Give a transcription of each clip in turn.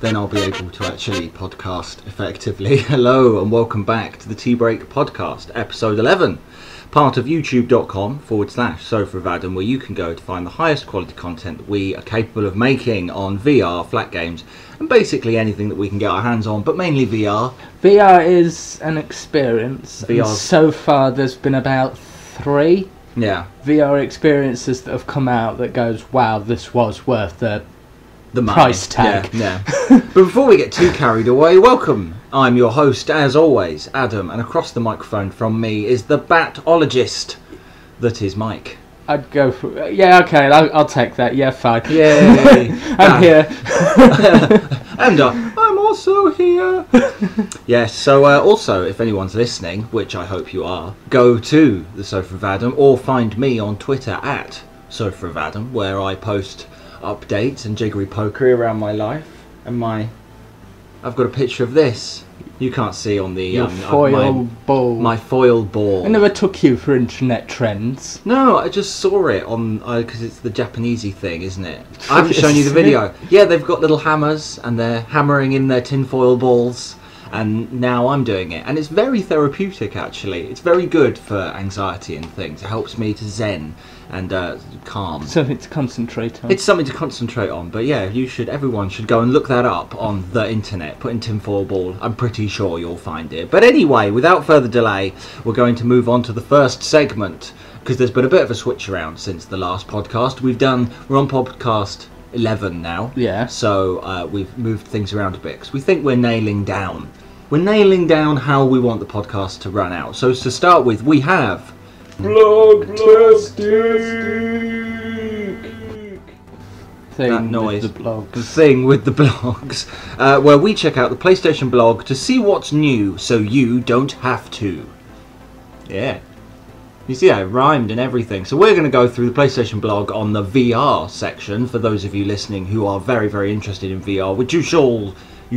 then I'll be able to actually podcast effectively. Hello and welcome back to the Tea Break Podcast, episode 11, part of youtube.com/sofa of Adam, where you can go to find the highest quality content that we are capable of making on VR, flat games, and basically anything that we can get our hands on, but mainly VR. VR is an experience, and so far there's been about 3 VR experiences that have come out that goes, wow, this was worth the price tag. But before we get too carried away, welcome. I'm your host, as always, Adam, and across the microphone from me is the batologist that is Mike. I'd go for... yeah, okay, I'll take that. Yeah, fine. Yay. I'm here. And I'm also here. Yes, so also, if anyone's listening, which I hope you are, go to the Sofa of Adam or find me on Twitter at Sofa of Adam, where I post updates and jiggery-pokery around my life and my... I've got a picture of this. You can't see on the... Your foil ball. My foil ball. I never took you for internet trends. No, I just saw it on... because it's the Japanesey thing, isn't it? I haven't shown you the video. Yeah, they've got little hammers and they're hammering in their tinfoil balls. And now I'm doing it. And it's very therapeutic, actually. It's very good for anxiety and things. It helps me to zen and calm. Something to concentrate on. It's something to concentrate on, but yeah, you should. Everyone should go and look that up on the internet. Put in tinfoil ball. I'm pretty sure you'll find it. But anyway, without further delay, we're going to move on to the first segment, because there's been a bit of a switch around since the last podcast. We're on podcast 11 now. Yeah. So we've moved things around a bit because we think we're nailing down. We're nailing down how we want the podcast to run out. So to start with, we have Blogtastic! Thing with the blogs. Where we check out the PlayStation blog to see what's new so you don't have to. Yeah. You see how it rhymed and everything. So we're going to go through the PlayStation blog on the VR section for those of you listening who are very, very interested in VR, which you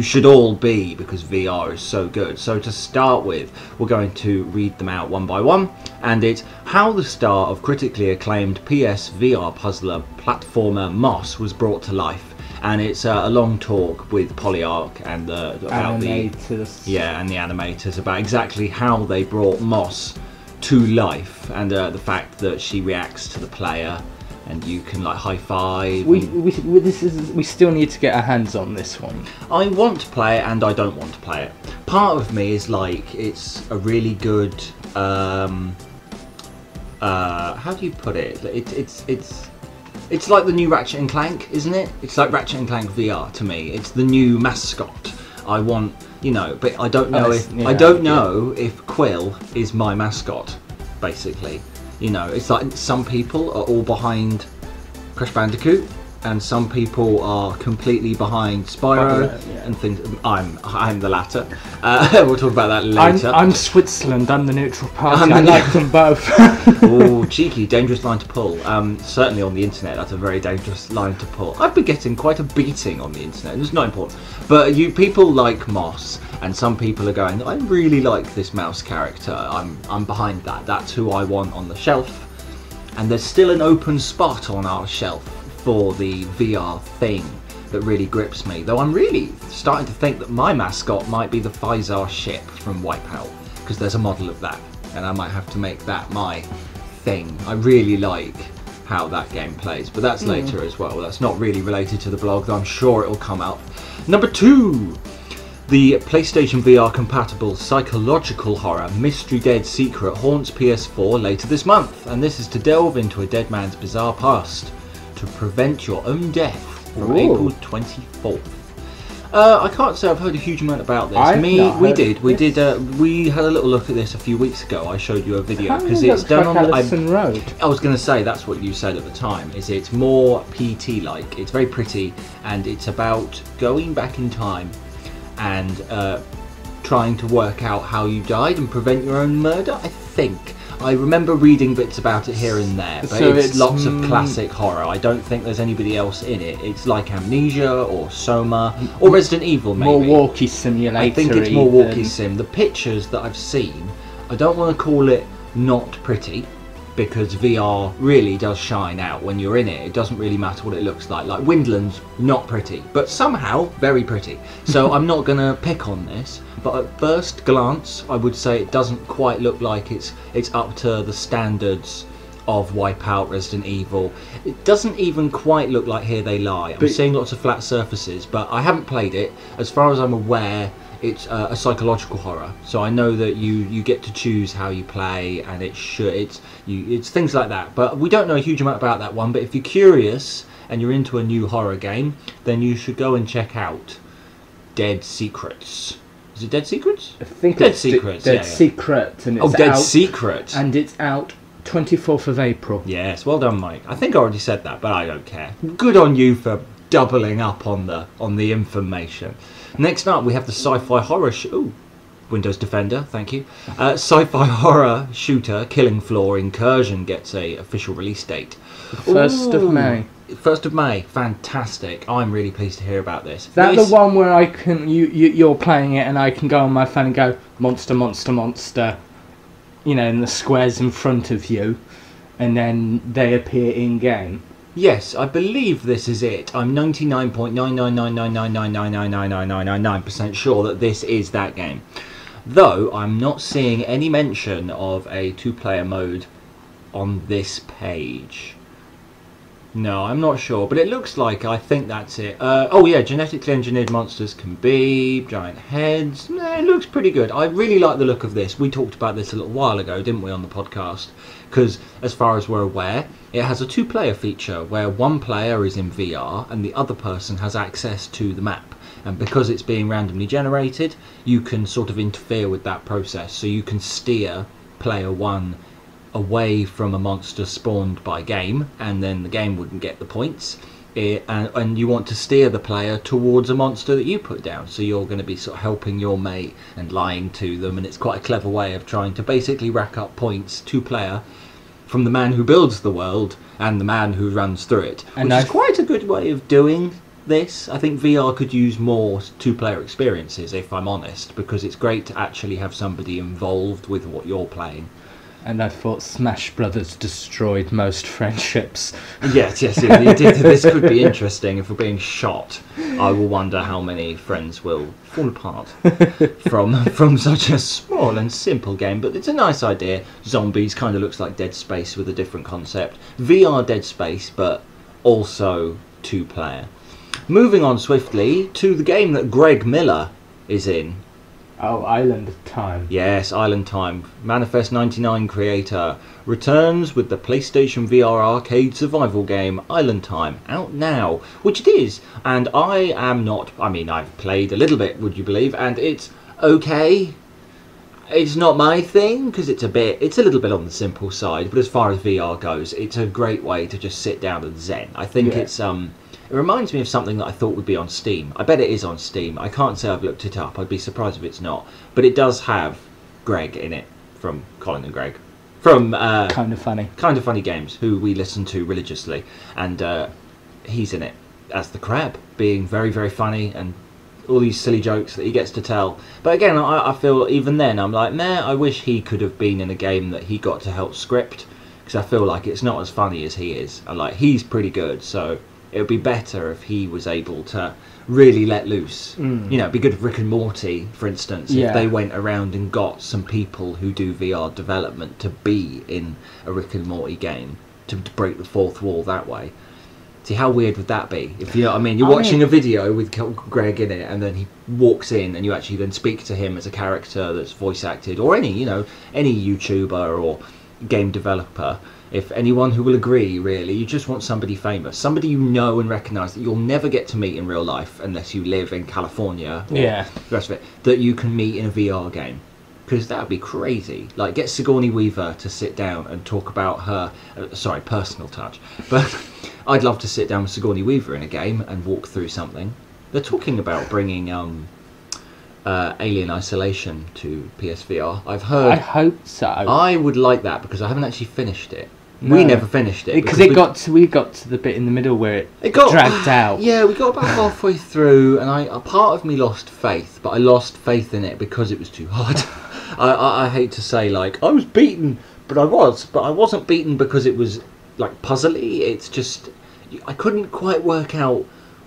should all be, because VR is so good. So to start with, we're going to read them out one by one, and it's how the star of critically acclaimed PSVR puzzler platformer Moss was brought to life, and it's a long talk with Polyarch and the animators about exactly how they brought Moss to life, and the fact that she reacts to the player. And you can high five. We still need to get our hands on this one. I want to play it and I don't want to play it. Part of me is it's a really good. How do you put it? It's like the new Ratchet and Clank, isn't it? It's like Ratchet and Clank VR to me. It's the new mascot. I want, but I don't know if Quill is my mascot, basically. It's like some people are all behind Crash Bandicoot, and some people are completely behind Spyro and things. I'm the latter. We'll talk about that later. I'm Switzerland. I'm the neutral party. I like them both. Oh, cheeky, dangerous line to pull. Certainly on the internet, that's a very dangerous line to pull. I've been getting quite a beating on the internet. It's not important, but you people like Moss, and some people are going, I really like this mouse character. I'm behind that. That's who I want on the shelf. And there's still an open spot on our shelf for the VR thing that really grips me. Though I'm really starting to think that my mascot might be the Faizar ship from Wipeout, because there's a model of that, and I might have to make that my thing. I really like how that game plays, but that's later as well. That's not really related to the blog, though I'm sure it'll come up. Number 2, the PlayStation VR compatible psychological horror mystery Dead Secret haunts PS4 later this month, and this is to delve into a dead man's bizarre past to prevent your own death from April 24th. I can't say I've heard a huge amount about this. We had a little look at this a few weeks ago. I showed you a video because it's done on Allison Road. I was going to say that's what you said at the time. Is it's more PT like? It's very pretty, and it's about going back in time and trying to work out how you died and prevent your own murder. I think. I remember reading bits about it here and there, but so it's lots of classic horror. I don't think there's anybody else in it. It's like Amnesia or Soma or Resident Evil, maybe. More walkie simulator. I think it's more walkie sim. The pictures that I've seen, I don't want to call it not pretty, because VR really does shine out when you're in it. It doesn't really matter what it looks like. Like Windlands, not pretty, but somehow very pretty. So I'm not gonna pick on this, but at first glance, I would say it doesn't quite look like it's up to the standards of Wipeout, Resident Evil. It doesn't even quite look like Here They Lie. I'm seeing lots of flat surfaces, but I haven't played it. As far as I'm aware, it's a psychological horror, so I know that you get to choose how you play, and it's things like that. But we don't know a huge amount about that one, but if you're curious and you're into a new horror game, then you should go and check out Dead Secrets. Is it Dead Secrets? I think Dead Secrets. Dead Secret, and it's Dead Secret, and it's out 24th of April. Yes, well done, Mike. I think I already said that, but I don't care. Good on you for doubling up on the information. Next up, we have the sci-fi horror Windows Defender, thank you. Sci-fi horror shooter Killing Floor Incursion gets an official release date. 1st of May. 1st of May, fantastic. I'm really pleased to hear about this. That's the one where I can you're playing it and I can go on my phone and go, monster, monster, monster, you know, in the squares in front of you, and then they appear in-game. Yes, I believe this is it. I'm 99.9999999999999% sure that this is that game. Though, I'm not seeing any mention of a two-player mode on this page. No, I'm not sure, but it looks like I think that's it. Oh yeah, genetically engineered monsters can be, giant heads. Nah, it looks pretty good. I really like the look of this. We talked about this a little while ago, didn't we, on the podcast? Because as far as we're aware, it has a two-player feature where one player is in VR and the other person has access to the map. And because it's being randomly generated, you can sort of interfere with that process. So you can steer player one away from a monster spawned by game, and then the game wouldn't get the points. And you want to steer the player towards a monster that you put down, so you're going to be sort of helping your mate and lying to them, and it's quite a clever way of trying to basically rack up points two-player from the man who builds the world and the man who runs through it, which is quite a good way of doing this. I think VR could use more two-player experiences, if I'm honest, because it's great to actually have somebody involved with what you're playing. And I thought Smash Brothers destroyed most friendships. Yes, this could be interesting. If we're being shot, I will wonder how many friends will fall apart from such a small and simple game. But it's a nice idea. Zombies kind of looks like Dead Space with a different concept. VR Dead Space, but also two-player. Moving on swiftly to the game that Greg Miller is in. Oh, Island Time. Yes, Island Time. Manifest 99 creator returns with the PlayStation VR arcade survival game Island Time, out now, which it is. And I've played a little bit, would you believe, and it's okay. It's not my thing, because it's a little bit on the simple side, but as far as VR goes, it's a great way to just sit down and zen. I think it reminds me of something that I thought would be on Steam. I bet it is on Steam. I can't say I've looked it up. I'd be surprised if it's not. But it does have Greg in it, from Colin and Greg. From Kind of Funny Games, who we listen to religiously. And he's in it as the crab, being very, very funny and all these silly jokes that he gets to tell. But again, I feel even then, I'm like, nah, I wish he could have been in a game that he got to help script. Because I feel like it's not as funny as he is. And like, he's pretty good, so it would be better if he was able to really let loose. You know, it'd be good if Rick and Morty, for instance, if they went around and got some people who do VR development to be in a Rick and Morty game, to break the fourth wall that way. See, how weird would that be? If you know what I mean, you're watching a video with Greg in it, and then he walks in, and you actually then speak to him as a character that's voice acted, or any YouTuber or game developer. If anyone who will agree, really, you just want somebody famous, somebody you know and recognise that you'll never get to meet in real life unless you live in California or the rest of it, that you can meet in a VR game. Because that would be crazy. Like, get Sigourney Weaver to sit down and talk about her, sorry, personal touch, but I'd love to sit down with Sigourney Weaver in a game and walk through something. They're talking about bringing Alien Isolation to PSVR. I've heard. I hope so. I would like that, because I haven't actually finished it. No. We never finished it because we got to the bit in the middle where it got dragged out. Yeah, we got about halfway through, and a part of me lost faith, but I lost faith in it because it was too hard. I hate to say, like, I was beaten But I wasn't beaten because it was like puzzly. It's just I couldn't quite work out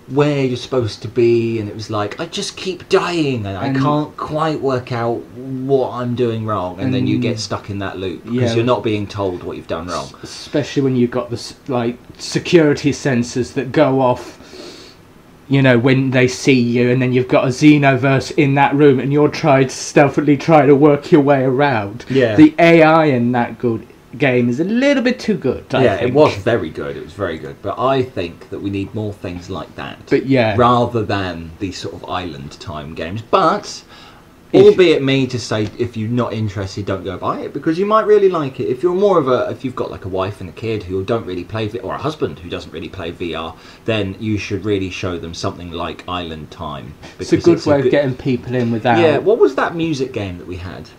where you're supposed to be, and it was like I just keep dying and I can't quite work out what I'm doing wrong, and then you get stuck in that loop because you're not being told what you've done wrong, especially when you've got the like security sensors that go off, you know, when they see you, and then you've got a Xenoverse in that room and you're stealthily trying to work your way around. Yeah, the AI in that good game is a little bit too good. I think. It was very good, but I think that we need more things like that, but rather than these sort of Island Time games. But albeit me to say, if you're not interested, don't go buy it, because you might really like it. If you're more of a, if you've got like a wife and a kid who don't really play, or a husband who doesn't really play VR, then you should really show them something like Island Time. It's a good way of getting people in without. Yeah, what was that music game that we had?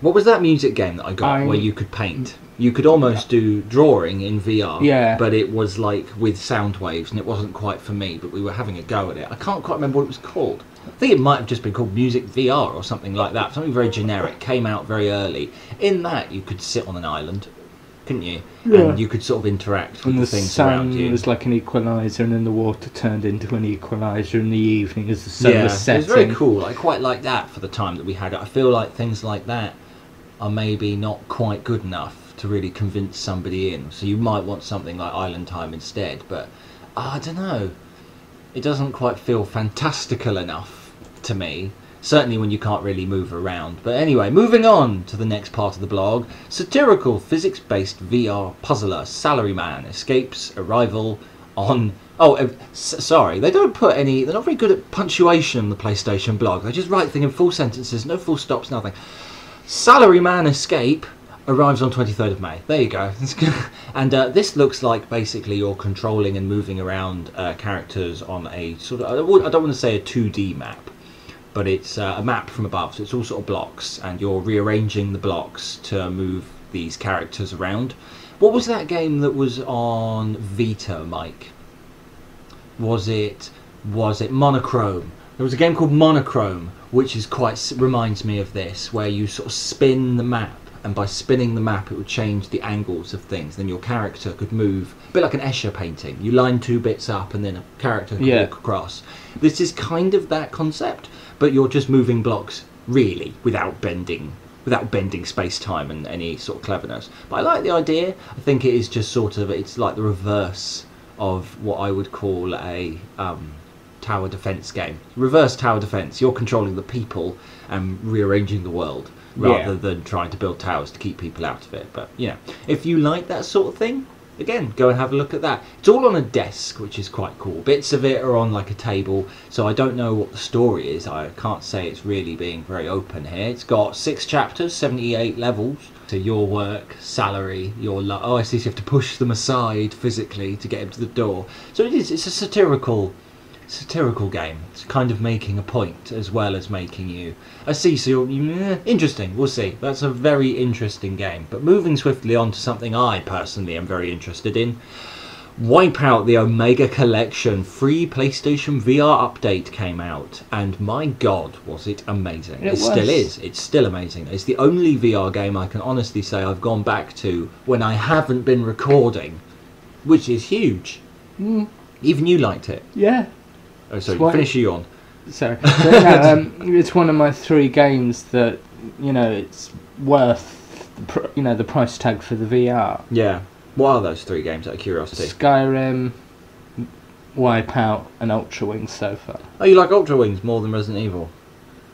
What was that music game that I got where you could paint? You could almost do drawing in VR, but it was like with sound waves, and it wasn't quite for me, but we were having a go at it. I can't quite remember what it was called. I think it might have just been called Music VR or something like that. Something very generic, came out very early. In that, you could sit on an island, couldn't you? Yeah. And you could sort of interact with the things around you. And the sun was like an equaliser, and then the water turned into an equaliser in the evening as the sun was setting. It was very cool. I quite like that for the time that we had it. I feel like things like that are maybe not quite good enough to really convince somebody in. So you might want something like Island Time instead, but I don't know. It doesn't quite feel fantastical enough to me, certainly when you can't really move around. But anyway, moving on to the next part of the blog. Satirical physics-based VR puzzler Salaryman Escape's arrival on... sorry, they don't put any... They're not very good at punctuation on the PlayStation blog. They just write things in full sentences, no full stops, nothing. Salaryman Escape arrives on 23rd of May. There you go. And this looks like basically you're controlling and moving around characters on a sort of... I don't want to say a 2D map, but it's a map from above. So it's all sort of blocks, and you're rearranging the blocks to move these characters around. What was that game that was on Vita, Mike? Was it Monochrome? There was a game called Monochrome, which is reminds me of this, where you sort of spin the map, and by spinning the map it would change the angles of things. Then your character could move, a bit like an Escher painting. You line two bits up and then a character could walk across. This is kind of that concept, but you're just moving blocks really without bending space-time and any sort of cleverness. But I like the idea. I think it is just sort of, it's like the reverse of what I would call a... tower defense game. Reverse tower defense. You're controlling the people and rearranging the world rather than trying to build towers to keep people out of it. But you know, if you like that sort of thing, again, go and have a look at that. It's all on a desk, which is quite cool. Bits of it are on like a table, so I don't know what the story is. I can't say it's really being very open here. It's got 6 chapters, 78 levels. So your work, salary, your love. Oh, I see. So you have to push them aside physically to get into the door. So it is. It's a satirical game. It's kind of making a point as well as making you... I see, so you're... Interesting, we'll see. That's a very interesting game. But moving swiftly on to something I personally am very interested in. Wipeout the Omega Collection free PlayStation VR update came out, and my god, was it amazing. Still is. It's still amazing. It's the only VR game I can honestly say I've gone back to when I haven't been recording, which is huge. Mm. Even you liked it. Yeah. Oh, sorry, finish you on. Sorry. Yeah, it's one of my 3 games that, you know, it's worth, the price tag for the VR. Yeah. What are those 3 games, out of curiosity? Skyrim, Wipeout, and Ultra Wings so far. Oh, you like Ultra Wings more than Resident Evil?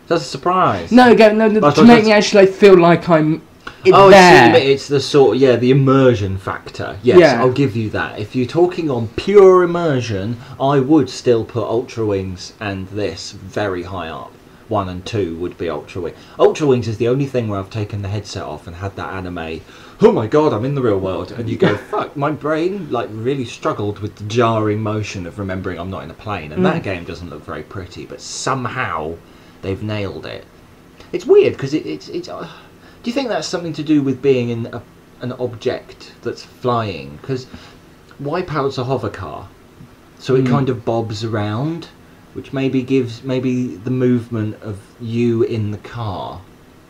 That's a surprise. No, to make me actually feel like I'm... It's the sort of, the immersion factor. Yes, yeah. I'll give you that. If you're talking on pure immersion, I would still put Ultra Wings and this very high up. 1 and 2 would be Ultra Wings. Ultra Wings is the only thing where I've taken the headset off and had that anime, oh my god, I'm in the real world, and you go, fuck, my brain like really struggled with the jarring motion of remembering I'm not in a plane, and that game doesn't look very pretty, but somehow they've nailed it. It's weird, because it's do you think that's something to do with being in an object that's flying? Because Wipeout's a hover car, so it kind of bobs around, which maybe gives the movement of you in the car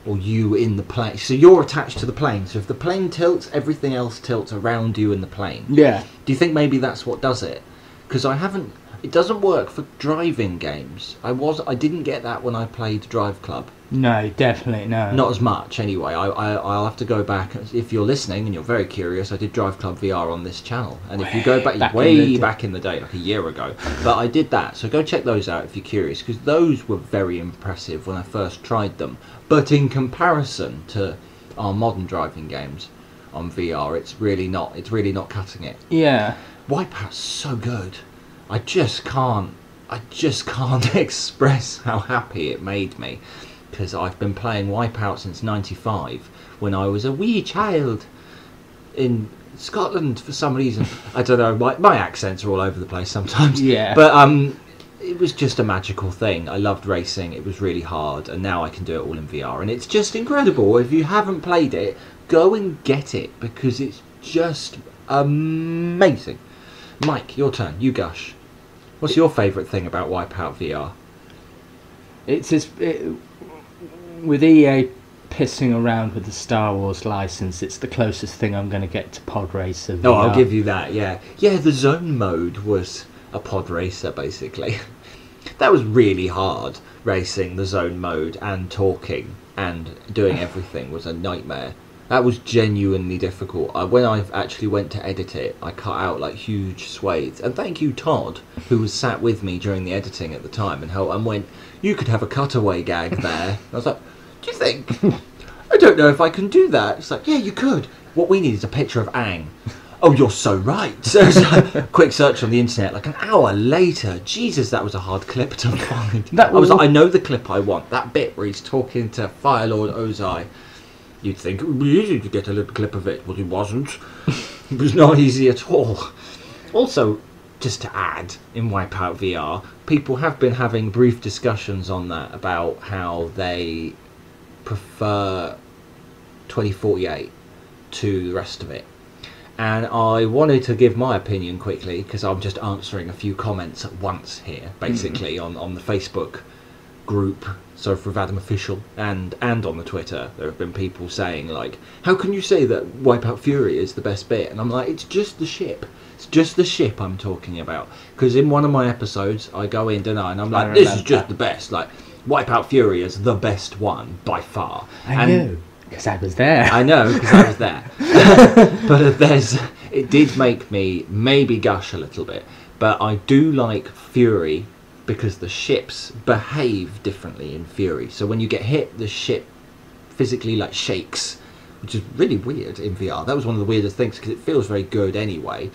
or you in the plane. So you're attached to the plane. So if the plane tilts, everything else tilts around you in the plane. Yeah. Do you think maybe that's what does it? Because I haven't... It doesn't work for driving games. I didn't get that when I played Drive Club. No, definitely no. Not as much, anyway. I'll have to go back. If you're listening and you're very curious, I did Drive Club VR on this channel. And if you go back in the day, like a year ago. But I did that. So go check those out if you're curious, because those were very impressive when I first tried them. But in comparison to our modern driving games on VR, it's really not cutting it. Yeah. Wipeout's so good. I just can't express how happy it made me, because I've been playing Wipeout since '95 when I was a wee child in Scotland for some reason. I don't know, my accents are all over the place sometimes. Yeah. But it was just a magical thing. I loved racing. It was really hard, and now I can do it all in VR, and it's just incredible. If you haven't played it, go and get it, because it's just amazing. Mike, your turn. You gush. What's your favourite thing about Wipeout VR? With EA pissing around with the Star Wars licence, it's the closest thing I'm going to get to Pod Racer VR. Oh, I'll give you that, yeah. Yeah, the zone mode was a Pod Racer, basically. That was really hard, racing the zone mode and talking and doing everything was a nightmare. That was genuinely difficult. When I actually went to edit it, I cut out like huge swathes. And thank you, Todd, who was sat with me during the editing at the time and helped, and went, "You could have a cutaway gag there." And I was like, "Do you think? I don't know if I can do that." It's like, "Yeah, you could. What we need is a picture of Aang." "Oh, you're so right." So it's like, quick search on the internet, like an hour later. Jesus, that was a hard clip to find. I was like, I know the clip I want. That bit where he's talking to Firelord Ozai. You'd think it would be easy to get a little clip of it, but it wasn't. It was not easy at all. Also, just to add, in Wipeout VR, people have been having brief discussions on that about how they prefer 2048 to the rest of it. And I wanted to give my opinion quickly, because I'm just answering a few comments at once here, basically, on the Facebook group, so for Vadim Official, and on the Twitter, there have been people saying, like, "How can you say that Wipeout Fury is the best bit?" And I'm like, it's just the ship. It's just the ship I'm talking about. Because in one of my episodes, I go in, deny, and I'm like, "This is just the best. Like, Wipeout Fury is the best one, by far." I know, because I was there. But it did make me maybe gush a little bit. But I do like Fury, because the ships behave differently in Fury. So when you get hit, the ship physically like shakes, which is really weird in VR. That was one of the weirdest things, because it feels very good anyway.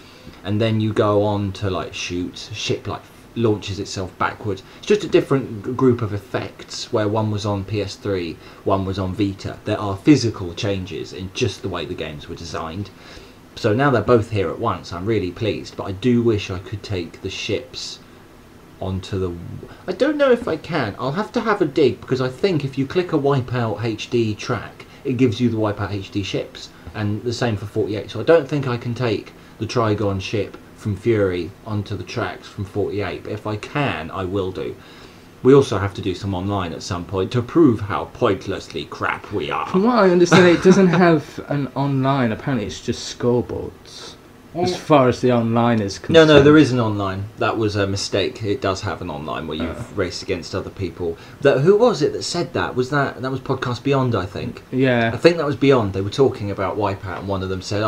And then you go on to like shoot, ship like launches itself backwards. It's just a different group of effects, where one was on PS3, one was on Vita. There are physical changes in just the way the games were designed. So now they're both here at once. I'm really pleased, but I do wish I could take the ships onto the... I don't know if I can. I'll have to have a dig, because I think if you click a Wipeout HD track, it gives you the Wipeout HD ships, and the same for 48. So I don't think I can take the Trigon ship from Fury onto the tracks from 48, but if I can, I will do. We also have to do some online at some point to prove how pointlessly crap we are. From what I understand, it doesn't have an online. Apparently it's just scoreboards, as far as the online is concerned. No, there is an online. That was a mistake. It does have an online where you've raced against other people. Who was it that said that? That was Podcast Beyond, I think. Yeah. I think that was Beyond. They were talking about Wipeout, and one of them said,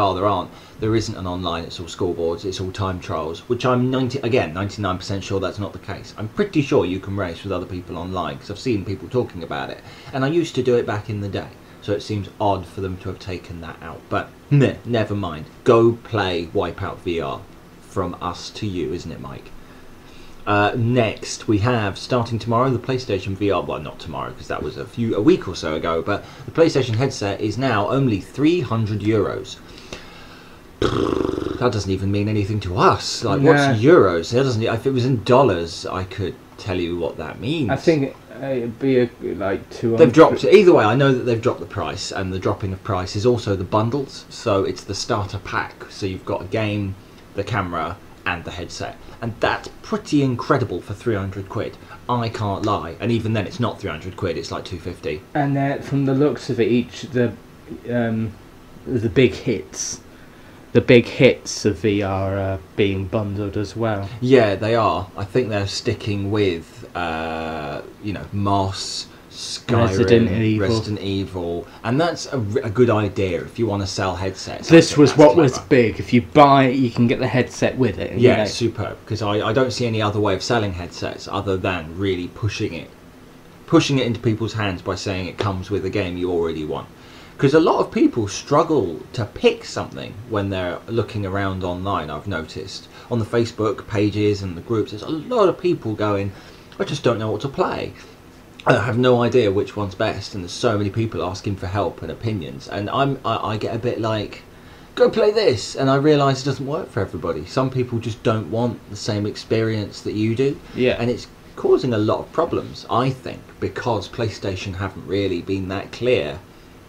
there isn't an online. It's all scoreboards. It's all time trials, which I'm 99% sure that's not the case. I'm pretty sure you can race with other people online, because I've seen people talking about it. And I used to do it back in the day. So it seems odd for them to have taken that out. But never mind. Go play Wipeout VR. From us to you, isn't it, Mike? Next, we have, starting tomorrow, the PlayStation VR. Well, not tomorrow, because that was a week or so ago. But the PlayStation headset is now only €300. That doesn't even mean anything to us. Like, what's euros? That doesn't. If it was in dollars, I could tell you what that means. I think... it'd be like 200. They've dropped it. Either way, I know that they've dropped the price, and the dropping of price is also the bundles. So it's the starter pack. So you've got a game, the camera, and the headset, and that's pretty incredible for 300 quid. I can't lie, and even then it's not 300 quid, it's like 250. And from the looks of it, each the big hits of VR are being bundled as well. Yeah, they are. I think they're sticking with you know, Moss, Skyrim, Resident Evil, and that's a good idea if you want to sell headsets. This was what was big. If you buy it, you can get the headset with it. Yeah, superb, because I don't see any other way of selling headsets other than really pushing it into people's hands by saying it comes with a game you already want. Because a lot of people struggle to pick something when they're looking around online, I've noticed. On the Facebook pages and the groups, there's a lot of people going, I just don't know what to play. I have no idea which one's best, and there's so many people asking for help and opinions. And I get a bit like, go play this, and I realise it doesn't work for everybody. Some people just don't want the same experience that you do. Yeah. And it's causing a lot of problems, I think, because PlayStation haven't really been that clear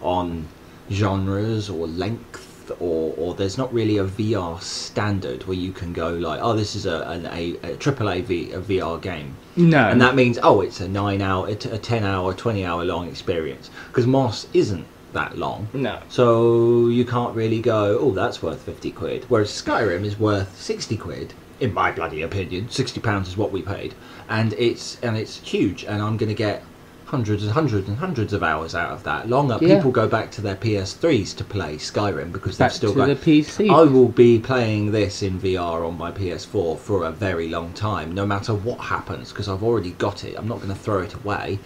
on genres or length, or there's not really a VR standard where you can go like, oh, this is a AAA VR game. No. And that means, oh, it's a 9 hour, it's a 10 hour, 20 hour long experience, because Moss isn't that long. No. So you can't really go, oh, that's worth 50 quid, whereas Skyrim is worth 60 quid. In my bloody opinion, £60 is what we paid, and it's huge, and I'm going to get hundreds and hundreds and hundreds of hours out of that. Longer. Yeah. People go back to their PS3s to play Skyrim because they've still got the PC. I will be playing this in VR on my PS4 for a very long time, no matter what happens, because I've already got it. I'm not going to throw it away.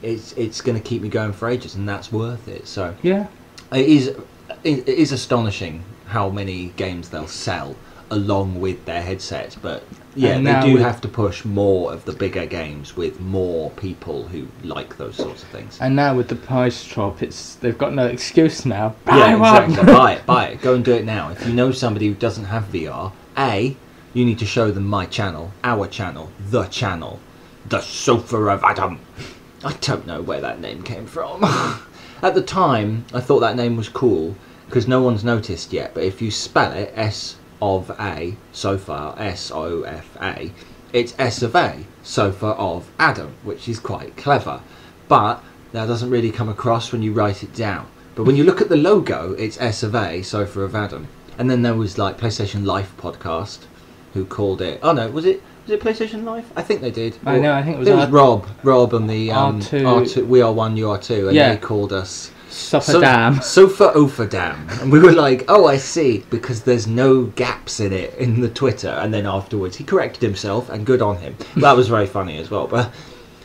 It's going to keep me going for ages, and that's worth it. So yeah, it is astonishing how many games they'll sell along with their headsets, but yeah, they do have to push more of the bigger games with more people who like those sorts of things. And now with the price drop, they've got no excuse now. Buy one. Buy it. Go and do it now. If you know somebody who doesn't have VR, you need to show them my channel, our channel, the Sofa of Adam. I don't know where that name came from. At the time, I thought that name was cool because no one's noticed yet. But if you spell it S of A, sofa, S-O-F-A, it's S of A, Sofa of Adam, which is quite clever, but that doesn't really come across when you write it down. But when you look at the logo, it's S of A, Sofa of Adam. And then there was like PlayStation Life podcast who called it, oh no, was it PlayStation Life? I think they did. I know, I think it was Rob and the R2, We Are One, You Are Two, and yeah, they called us Sofadam. Sofadam. And we were like, oh, I see, because there's no gaps in it in the Twitter. And then afterwards he corrected himself, and good on him. That was very funny as well. But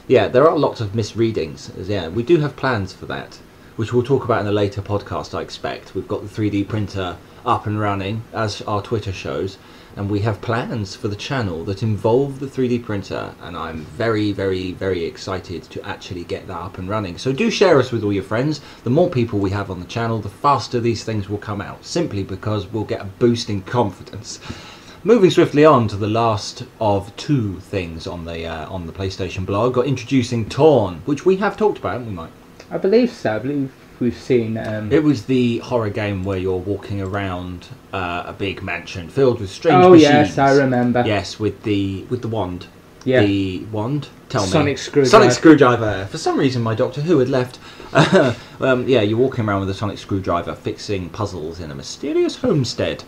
yeah, there are lots of misreadings. Yeah, we do have plans for that, which we'll talk about in a later podcast, I expect. We've got the 3D printer up and running, as our Twitter shows. And we have plans for the channel that involve the 3D printer, and I'm very, very, very excited to actually get that up and running. So do share us with all your friends. The more people we have on the channel, the faster these things will come out, simply because we'll get a boost in confidence. Moving swiftly on to the last of two things on the PlayStation blog, or introducing Torn, which we have talked about, haven't we, Mike? I believe so. I believe we've seen it was the horror game where you're walking around a big mansion filled with strange machines. Yes, I remember. Yes, with the wand. Yeah. The wand? Tell me. Sonic Screwdriver. For some reason my Doctor Who had left. Yeah, you're walking around with a Sonic Screwdriver fixing puzzles in a mysterious homestead.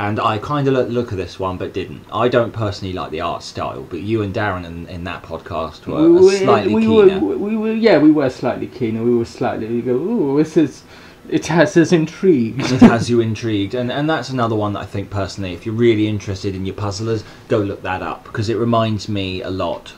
And I kind of look at this one, but didn't. I don't personally like the art style, but you and Darren in that podcast were slightly keener. We were slightly keener. It has us intrigued. It has you intrigued, and that's another one that I think personally, if you're really interested in your puzzlers, go look that up, because it reminds me a lot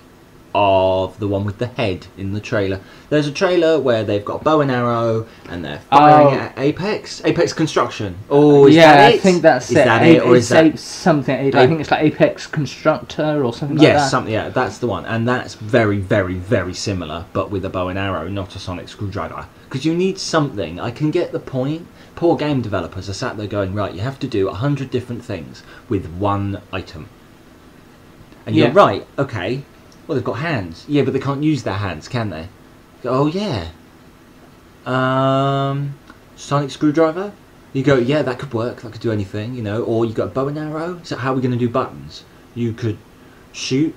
of the one with the head in the trailer. There's a trailer where they've got bow and arrow and they're firing at Apex Construction. Oh, is that it? Yeah, I think that's it. Is that it, or is that something? I think it's like Apex Constructor or something like that. Yes, something, yeah, that's the one. And that's very, very, very similar, but with a bow and arrow, not a Sonic Screwdriver. Because you need something. I can get the point. Poor game developers are sat there going, right, you have to do 100 different things with one item. And you're right, okay. Well, they've got hands. Yeah, but they can't use their hands, can they? Sonic Screwdriver? You go, yeah, that could work, that could do anything, you know. Or you got a bow and arrow, so how are we going to do buttons? You could shoot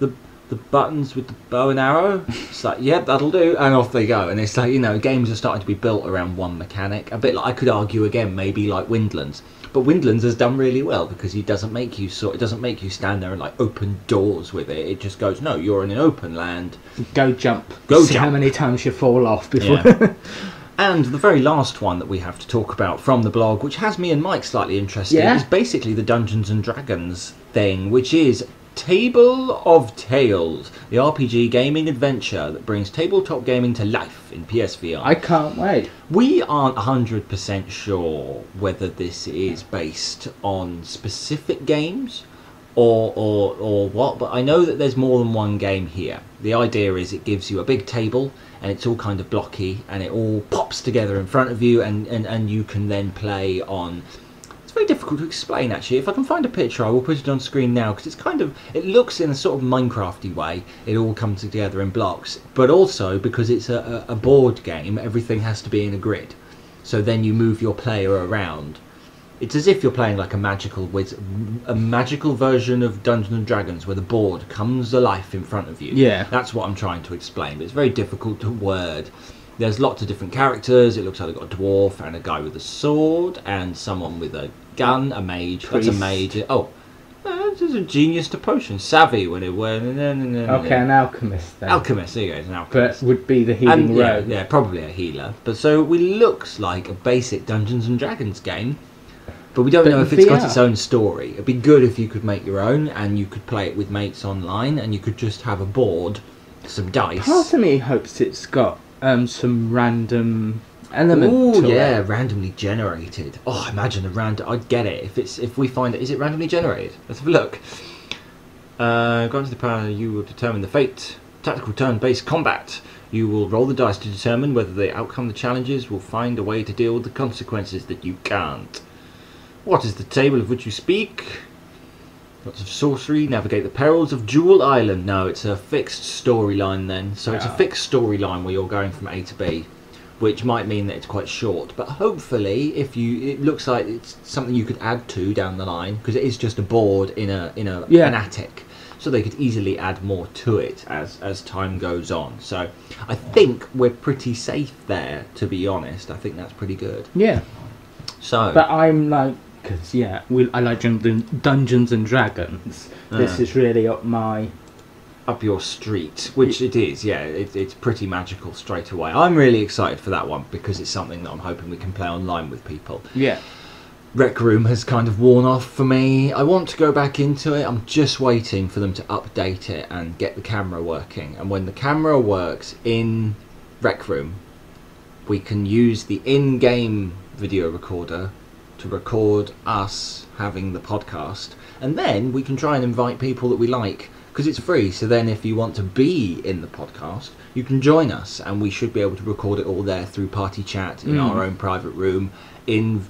the buttons with the bow and arrow. It's like, yep, that'll do, and off they go. And it's like, you know, games are starting to be built around one mechanic. A bit like, I could argue again, maybe like Windlands. But Windlands has done really well because it doesn't make you sort. It doesn't make you stand there and like open doors with it. It just goes, no, you're in an open land. Go jump. Go See jump. How many times you fall off before. Yeah. And the very last one that we have to talk about from the blog, which has me and Mike slightly interested, is basically the Dungeons and Dragons thing, which is Table of Tales, the RPG gaming adventure that brings tabletop gaming to life in PSVR. I can't wait. We aren't 100% sure whether this is based on specific games or what, but I know that there's more than one game here. The idea is it gives you a big table, and it's all kind of blocky, and it all pops together in front of you, and you can then play on... It's very difficult to explain, actually. If I can find a picture, I will put it on screen now, because it's kind of... It looks in a sort of Minecraft-y way. It all comes together in blocks, but also, because it's a board game, everything has to be in a grid. So then you move your player around. It's as if you're playing like a magical version of Dungeons and Dragons where the board comes to life in front of you. Yeah. That's what I'm trying to explain, but it's very difficult to word. There's lots of different characters. It looks like they've got a dwarf and a guy with a sword and someone with a gun, a mage. Priest. That's a mage. Oh, there's a genius to potion. Savvy when it were. Okay, an alchemist then. Alchemist, there you go, an alchemist. But would be the healing rogue. Yeah, probably a healer. But so it looks like a basic Dungeons and Dragons game. But we don't know if it's got its own story. It'd be good if you could make your own and you could play it with mates online and you could just have a board, some dice. Part of me hopes it's got some random element to it. Oh, yeah, randomly generated. Oh, imagine a random... I'd get it if we find it. Is it randomly generated? Let's have a look. Gone to the power, you will determine the fate. Tactical turn-based combat. You will roll the dice to determine whether the outcome of the challenges will find a way to deal with the consequences that you can't. What is the table of which you speak? Lots of sorcery. Navigate the perils of Jewel Island. No, it's a fixed storyline then. So it's a fixed storyline where you're going from A to B, which might mean that it's quite short. But hopefully, it looks like it's something you could add to down the line because it is just a board in an attic, so they could easily add more to it as time goes on. So I think we're pretty safe there. To be honest, I think that's pretty good. Yeah. So, but I'm like. Because, yeah, I like Dungeons and Dragons. This is really up your street, which it is, yeah. It's pretty magical straight away. I'm really excited for that one because it's something that I'm hoping we can play online with people. Yeah. Rec Room has kind of worn off for me. I want to go back into it. I'm just waiting for them to update it and get the camera working. And when the camera works in Rec Room, we can use the in-game video recorder to record us having the podcast, and then we can try and invite people that we like because it's free. So then if you want to be in the podcast, you can join us and we should be able to record it all there through party chat in our own private room in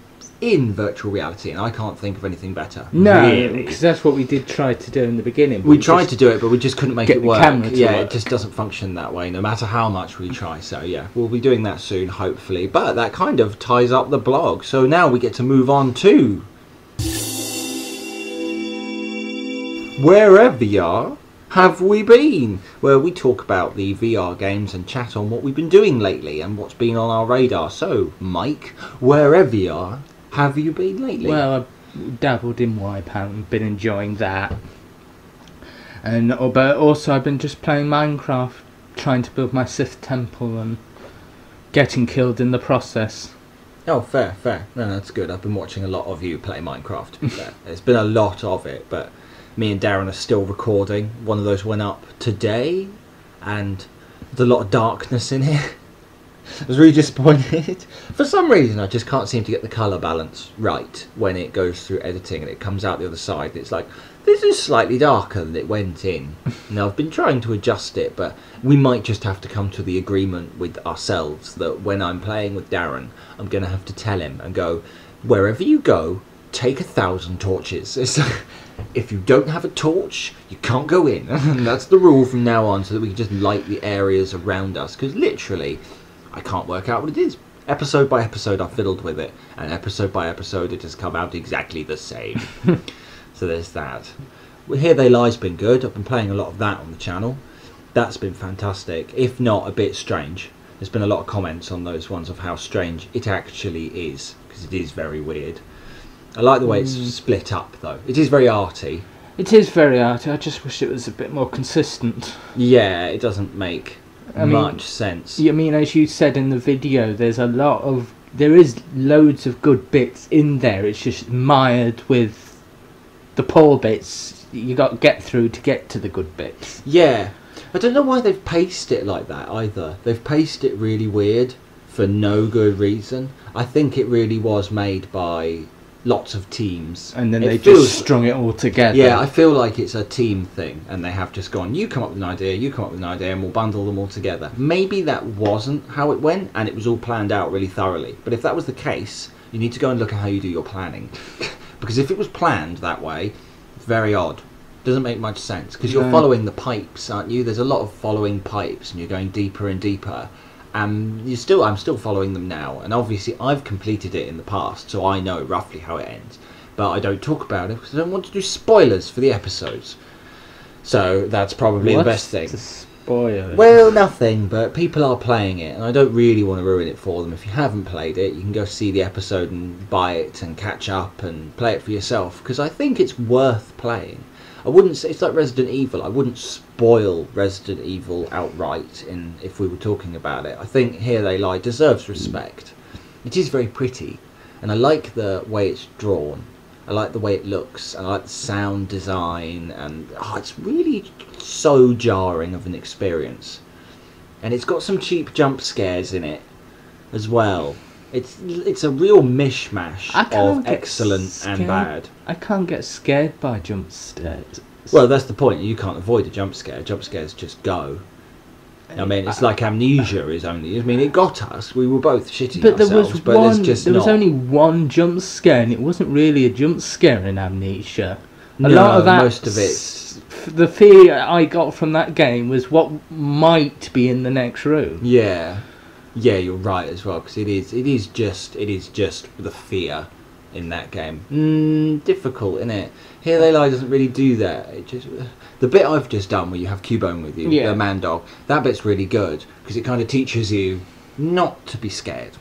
virtual reality. And I can't think of anything better. No, because that's what we did try to do in the beginning. We tried to do it, but we just couldn't make it work. It just doesn't function that way, no matter how much we try. So yeah, we'll be doing that soon, hopefully. But that kind of ties up the blog. So now we get to move on to Wherever You Are, Have We Been?, where we talk about the VR games and chat on what we've been doing lately and what's been on our radar. So, Mike, wherever you are, have you been lately? Well, I've dabbled in Wipeout and been enjoying that. But also I've been just playing Minecraft, trying to build my Sith temple and getting killed in the process. Oh, fair. No, that's good. I've been watching a lot of you play Minecraft, to be fair. There's been a lot of it, but me and Darren are still recording. One of those went up today, and there's a lot of darkness in here. I was really disappointed. For some reason, I just can't seem to get the colour balance right when it goes through editing and it comes out the other side. And it's like, this is slightly darker than it went in. Now, I've been trying to adjust it, but we might just have to come to the agreement with ourselves that when I'm playing with Darren, I'm going to have to tell him and go, wherever you go, take 1,000 torches. It's like, if you don't have a torch, you can't go in. And that's the rule from now on, so that we can just light the areas around us. Because literally... I can't work out what it is. Episode by episode, I fiddled with it, and episode by episode, it has come out exactly the same. So there's that. Well, Here They Lie's been good. I've been playing a lot of that on the channel. That's been fantastic, if not a bit strange. There's been a lot of comments on those ones of how strange it actually is, because it is very weird. I like the way it's split up, though. It is very arty. It is very arty. I just wish it was a bit more consistent. Yeah, it doesn't make much sense. I mean, as you said in the video, there's a lot of... There is loads of good bits in there. It's just mired with the poor bits. You got to get through to get to the good bits. Yeah. I don't know why they've paced it like that either. They've paced it really weird for no good reason. I think it really was made by lots of teams. And then they just strung it all together. Yeah, I feel like it's a team thing. And they have just gone, you come up with an idea, you come up with an idea, and we'll bundle them all together. Maybe that wasn't how it went, and it was all planned out really thoroughly. But if that was the case, you need to go and look at how you do your planning. Because if it was planned that way, it's very odd. Doesn't make much sense, because you're following the pipes, aren't you? There's a lot of following pipes, and you're going deeper and deeper, and I'm still following them now, and obviously I've completed it in the past, so I know roughly how it ends, but I don't talk about it because I don't want to do spoilers for the episodes. So that's probably the best thing. Spoiler? Well, nothing, but people are playing it, and I don't really want to ruin it for them. If you haven't played it, you can go see the episode and buy it and catch up and play it for yourself, because I think it's worth playing. I wouldn't say, it's like Resident Evil, I wouldn't spoil Resident Evil outright if we were talking about it. I think Here They Lie deserves respect. It is very pretty, and I like the way it's drawn. I like the way it looks, and I like the sound design, and it's really so jarring of an experience. And it's got some cheap jump scares in it as well. It's a real mishmash of excellent and bad. I can't get scared by jump scares. Well, that's the point. You can't avoid a jump scare. Jump scares just go. I mean, it's like Amnesia is only... I mean, it got us. We were both shitting ourselves, but there's just not... There was only one jump scare, and it wasn't really a jump scare in Amnesia. A lot of that, most of it... The fear I got from that game was what might be in the next room. Yeah. Yeah, you're right as well, because it is just the fear in that game. Difficult, isn't it? Here They Lie doesn't really do that. It just the bit I've just done where you have Cubone with you, the man dog. That bit's really good because it kind of teaches you not to be scared.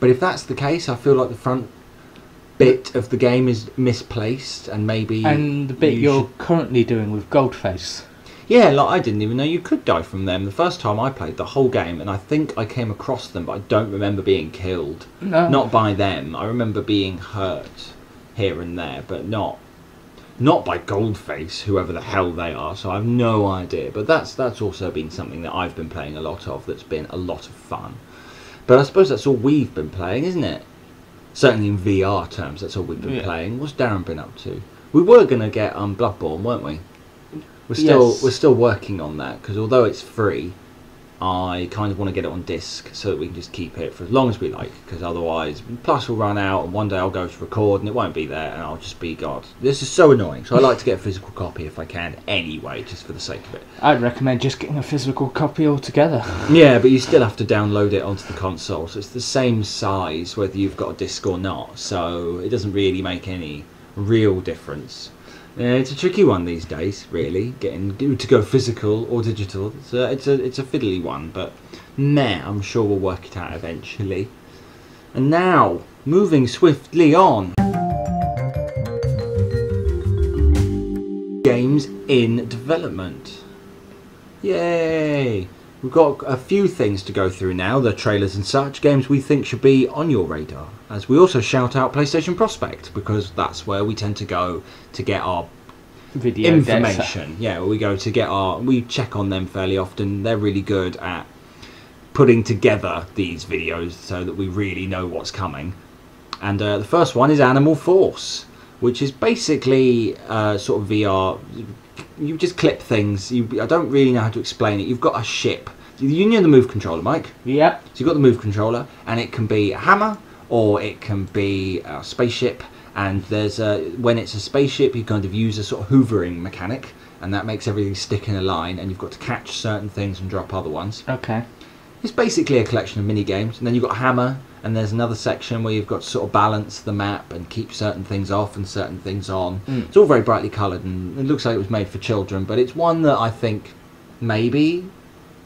But if that's the case, I feel like the front bit of the game is misplaced, and maybe the bit you're currently doing with Goldface. Yeah, like I didn't even know you could die from them. The first time I played the whole game, and I think I came across them, but I don't remember being killed. No. Not by them. I remember being hurt here and there, but not by Goldface, whoever the hell they are, so I have no idea. But that's also been something that I've been playing a lot of, that's been a lot of fun. But I suppose that's all we've been playing, isn't it? Certainly in VR terms, that's all we've been playing. What's Darren been up to? We were going to get Bloodborne, weren't we? We're still working on that, because although it's free, I kind of want to get it on disc so that we can just keep it for as long as we like, because otherwise Plus will run out, and one day I'll go to record and it won't be there, and I'll just be God. This is so annoying. So I like to get a physical copy if I can anyway, just for the sake of it. I'd recommend just getting a physical copy altogether. Yeah, but you still have to download it onto the console, so it's the same size whether you've got a disc or not, so it doesn't really make any real difference. It's a tricky one these days, really, getting to go physical or digital. It's a fiddly one, but I'm sure we'll work it out eventually. And now, moving swiftly on. Games in development. Yay! We've got a few things to go through now, the trailers and such, games we think should be on your radar. As we also shout out PlayStation Prospect, because that's where we tend to go to get our video information. Yeah, we go to get we check on them fairly often. They're really good at putting together these videos so that we really know what's coming. And the first one is Animal Force, which is basically sort of VR. You just clip things. I don't really know how to explain it. You've got a ship. You know the move controller, Mike? Yep. So you've got the move controller, and it can be a hammer, or it can be a spaceship, and when it's a spaceship, you kind of use a sort of hoovering mechanic, and that makes everything stick in a line, and you've got to catch certain things and drop other ones. Okay. It's basically a collection of mini games, and then you've got a hammer, and there's another section where you've got to sort of balance the map and keep certain things off and certain things on. It's all very brightly coloured, and it looks like it was made for children, but it's one that I think maybe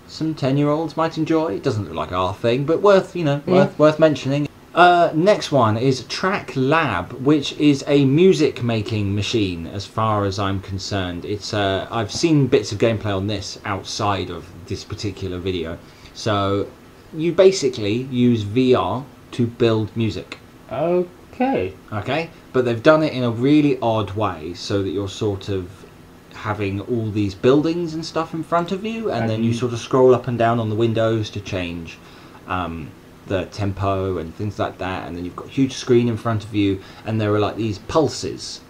some 10-year-olds might enjoy. It doesn't look like our thing, but worth, you know, worth mentioning. Next one is Track Lab, which is a music making machine as far as I'm concerned. It's I've seen bits of gameplay on this outside of this particular video. So you basically use VR to build music. Okay, but they've done it in a really odd way so that you're sort of having all these buildings and stuff in front of you, and then you sort of scroll up and down on the windows to change the tempo and things like that, and then you've got a huge screen in front of you, and there are like these pulses,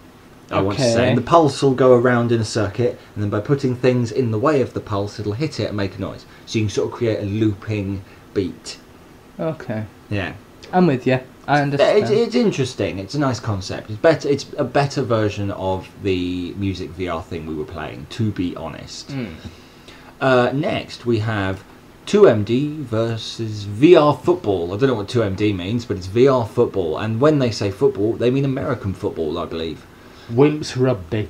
I want to say, and the pulse will go around in a circuit, and then by putting things in the way of the pulse it'll hit it and make a noise, so you can sort of create a looping beat. Yeah, I'm with you. I understand. It's interesting. It's a nice concept. It's better. It's a better version of the music VR thing we were playing, to be honest. Next we have 2MD versus VR football. I don't know what 2MD means, but it's VR football. And when they say football, they mean American football, I believe. Wimps rugby.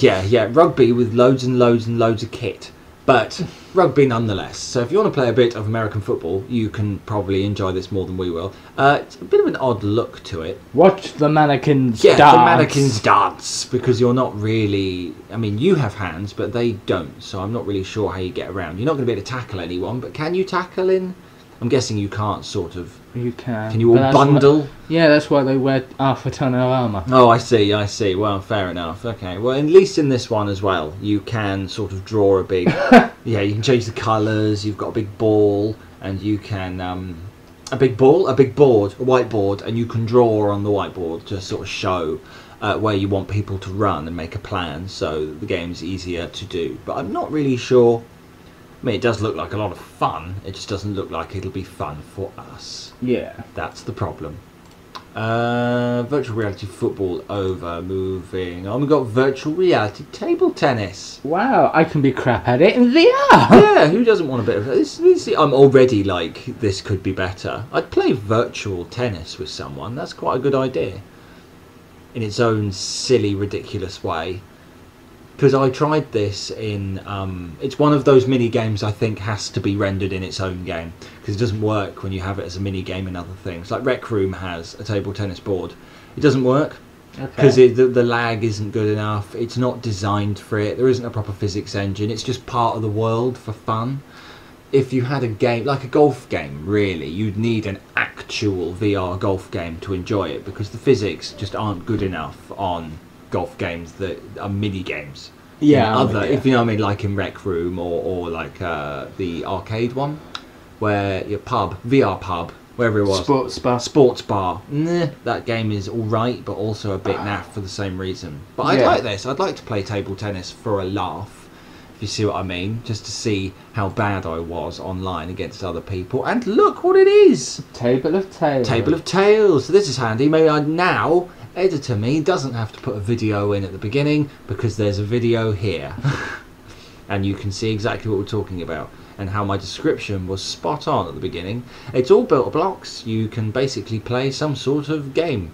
Yeah, rugby with loads and loads and loads of kit. But rugby nonetheless. So if you want to play a bit of American football, you can probably enjoy this more than we will. It's a bit of an odd look to it. Watch the mannequins dance. Yeah, the mannequins dance, because you're not really... I mean, you have hands, but they don't, so I'm not really sure how you get around. You're not going to be able to tackle anyone, but can you tackle in... I'm guessing you can't, sort of. You can. Can you all bundle? Yeah, that's why they wear half a ton of armour. Oh, I see. Well, fair enough. Okay, well, at least in this one as well, you can sort of draw a big... yeah, you can change the colours, you've got a big ball, and you can... a big ball? A big board, a whiteboard, and you can draw on the whiteboard to sort of show where you want people to run and make a plan, so the game's easier to do. But I'm not really sure... I mean, it does look like a lot of fun, it just doesn't look like it'll be fun for us. Yeah. That's the problem. Virtual reality football over, moving on. We've got virtual reality table tennis. Wow, I can be crap at it in VR! Yeah, who doesn't want a bit of this? I'm already like, this could be better. I'd play virtual tennis with someone, that's quite a good idea. In its own silly, ridiculous way. Because I tried this in, it's one of those mini games I think has to be rendered in its own game, because it doesn't work when you have it as a mini game in other things. Like Rec Room has a table tennis board, it doesn't work because the lag isn't good enough. It's not designed for it. There isn't a proper physics engine. It's just part of the world for fun. If you had a game like a golf game, really, you'd need an actual VR golf game to enjoy it, because the physics just aren't good enough on golf games that are mini games. Yeah, if you know what I mean, like in Rec Room or like the arcade one, where your pub, VR pub, wherever it was, sports bar. That game is all right, but also a bit naff for the same reason. But I'd like this. I'd like to play table tennis for a laugh. If you see what I mean, just to see how bad I was online against other people. And look what it is. Table of Tales. Table of Tales. So this is handy. Maybe I now. Editor me doesn't have to put a video in at the beginning, because there's a video here and you can see exactly what we're talking about and how my description was spot on at the beginning. It's all built of blocks. You can basically play some sort of game.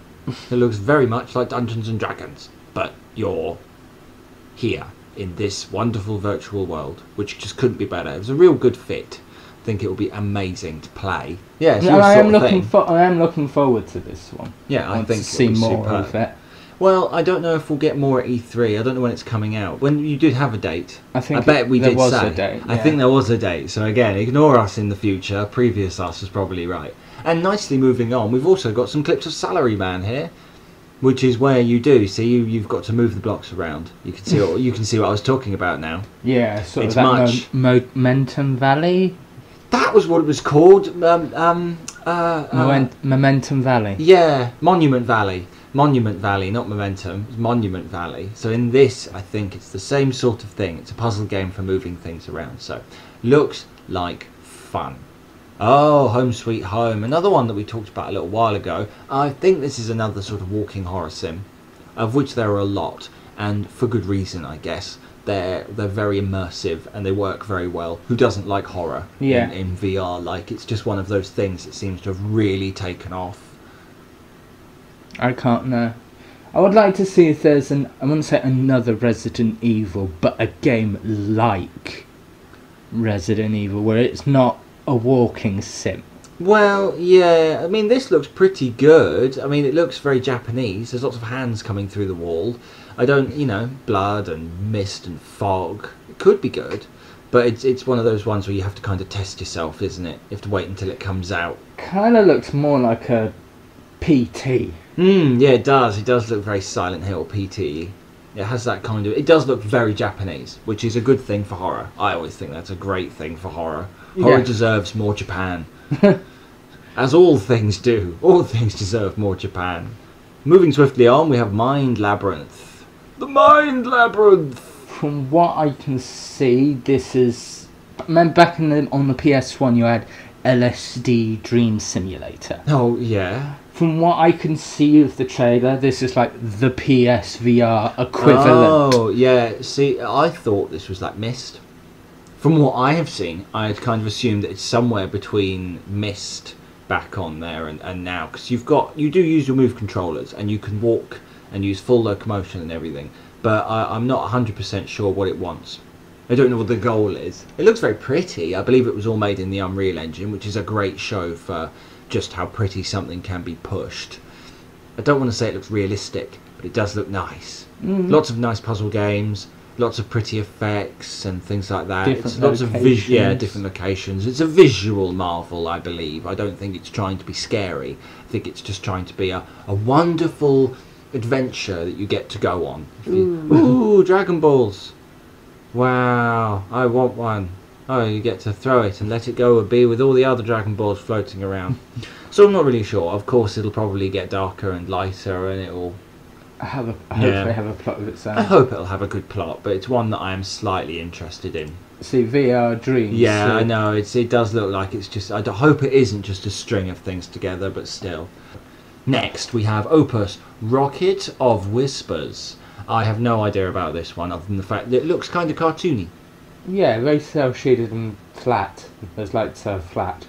It looks very much like Dungeons and Dragons, but you're here in this wonderful virtual world, which just couldn't be better. It was a real good fit. I think it will be amazing to play. Yeah, I am looking forward to this one. Yeah, I think to see more of it. Well, I don't know if we'll get more at E3. I don't know when it's coming out. When you did have a date, I bet we did say there was a date. Yeah. I think there was a date. So again, ignore us in the future. Previous us was probably right. And nicely moving on, we've also got some clips of Salaryman here, which is where you do see you've got to move the blocks around. You can see what, I was talking about now. Yeah, sort of that Momentum Valley. That was what it was called. Momentum Valley. Yeah, Monument Valley. Monument Valley, not Momentum. It's Monument Valley. So in this, I think it's the same sort of thing. It's a puzzle game for moving things around. So, looks like fun. Oh, Home Sweet Home. Another one that we talked about a little while ago. I think this is another sort of walking horror sim, of which there are a lot. and for good reason, I guess. They're very immersive and they work very well. Who doesn't like horror in VR? Like, it's just one of those things that seems to have really taken off. I can't know. I would like to see if there's an, I wouldn't say another Resident Evil, but a game like Resident Evil where it's not a walking sim. Well, yeah, I mean, this looks pretty good. I mean, it looks very Japanese. There's lots of hands coming through the wall. I don't, you know, blood and mist and fog. It could be good, but it's one of those ones where you have to kind of test yourself, isn't it? You have to wait until it comes out. Kind of looks more like a PT. Yeah, it does. It does look very Silent Hill PT. It has that kind of... It does look very Japanese, which is a good thing for horror. I always think that's a great thing for horror. Horror deserves more Japan. As all things do. All things deserve more Japan. Moving swiftly on, we have Mind Labyrinth. The Mind Labyrinth! From what I can see, this is... Remember back in the, on the PS1 you had LSD Dream Simulator. Oh, yeah. From what I can see of the trailer, this is like the PSVR equivalent. Oh, yeah. See, I thought this was like Myst. From what I have seen, I had kind of assumed that it's somewhere between Myst back on there and now. Because you've got, you do use your move controllers and you can walk and use full locomotion and everything. But I'm not 100% sure what it wants. I don't know what the goal is. It looks very pretty. I believe it was all made in the Unreal Engine, which is a great show for... just how pretty something can be pushed. I don't want to say it looks realistic, but it does look nice. Lots of nice puzzle games, lots of pretty effects and things like that. Different locations. It's a visual marvel, I believe. I don't think it's trying to be scary. I think it's just trying to be a wonderful adventure that you get to go on. Ooh, Dragon Balls. Wow, I want one. Oh, you get to throw it and let it go and be with all the other Dragon Balls floating around. So I'm not really sure. Of course, it'll probably get darker and lighter and it'll... I hope it'll have a plot of its own. I hope it'll have a good plot, but it's one that I am slightly interested in. See, VR dreams. Yeah, so... I know. It does look like it's just... I hope it isn't just a string of things together, but still. Next, we have Opus Rocket of Whispers. I have no idea about this one, other than the fact that it looks kind of cartoony. Yeah, very cel-shaded and flat. There's lights are flat.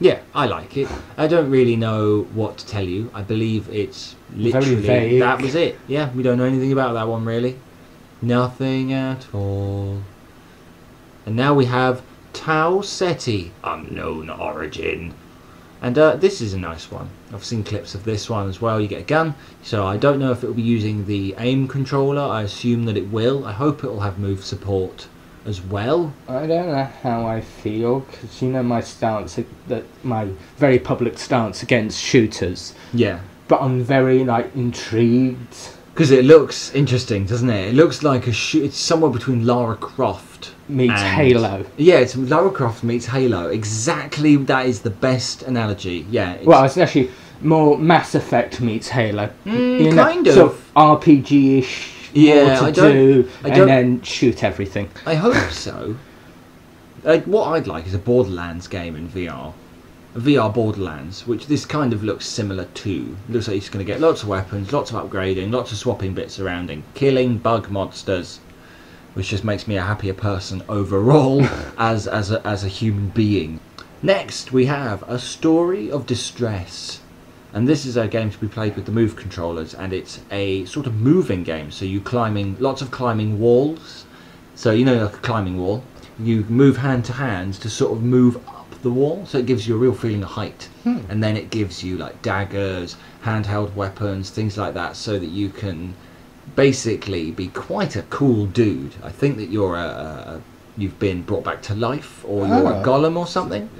Yeah, I like it. I don't really know what to tell you. I believe it's literally... Very vague. That was it. Yeah, we don't know anything about that one, really. Nothing at all. And now we have Tau Ceti, Unknown Origin. And this is a nice one. I've seen clips of this one as well. You get a gun, so I don't know if it will be using the aim controller. I assume that it will. I hope it will have move support as well. I don't know how I feel, because you know my stance, that my very public stance against shooters. Yeah. But I'm very, like, intrigued. Because it looks interesting, doesn't it? It looks like it's somewhere between Lara Croft meets Halo. Yeah, it's Lara Croft meets Halo. Exactly, that is the best analogy. Yeah. Well, it's actually more Mass Effect meets Halo. Kind of. Sort of RPG-ish. Yeah, then shoot everything. I hope so. What I'd like is a Borderlands game in VR. A VR Borderlands, which this kind of looks similar to. Looks like you're just going to get lots of weapons, lots of upgrading, lots of swapping bits around and killing bug monsters. Which just makes me a happier person overall as a human being. Next, we have A Story of Distress. And this is a game to be played with the move controllers, and it's a sort of moving game. So you climbing, lots of climbing walls. So you know, like a climbing wall, you move hand to hand to sort of move up the wall. So it gives you a real feeling of height, and then it gives you like daggers, handheld weapons, things like that, so that you can basically be quite a cool dude. I think that you're you've been brought back to life, or you're a golem or something.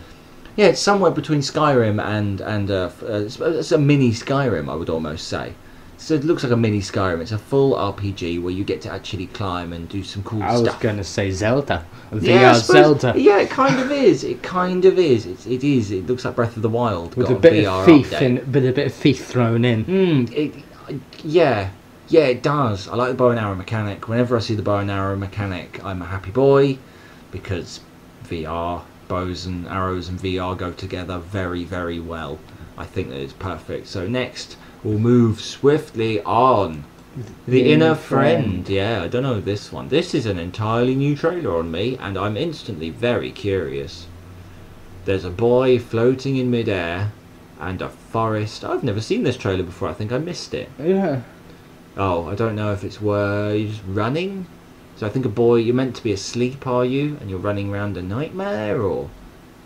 Yeah, it's somewhere between Skyrim it's a mini Skyrim, I would almost say. So it looks like a mini Skyrim. It's a full RPG where you get to actually climb and do some cool stuff. I was going to say Zelda. VR Zelda. Yeah, it kind of is. It kind of is. It is. It looks like Breath of the Wild. With a bit of Thief thrown in. Yeah, it does. I like the bow and arrow mechanic. Whenever I see the bow and arrow mechanic, I'm a happy boy. Because VR... bows and arrows and VR go together very, very well. I think that it's perfect. So next, we'll move swiftly on The Inner Friend. Yeah, I don't know this one. This is an entirely new trailer on me, and I'm instantly very curious. There's a boy floating in midair, and a forest. I've never seen this trailer before. I think I missed it. Yeah. Oh, I don't know if it's where you're just running. So I think a boy, you're meant to be asleep, are you? And you're running around a nightmare, or...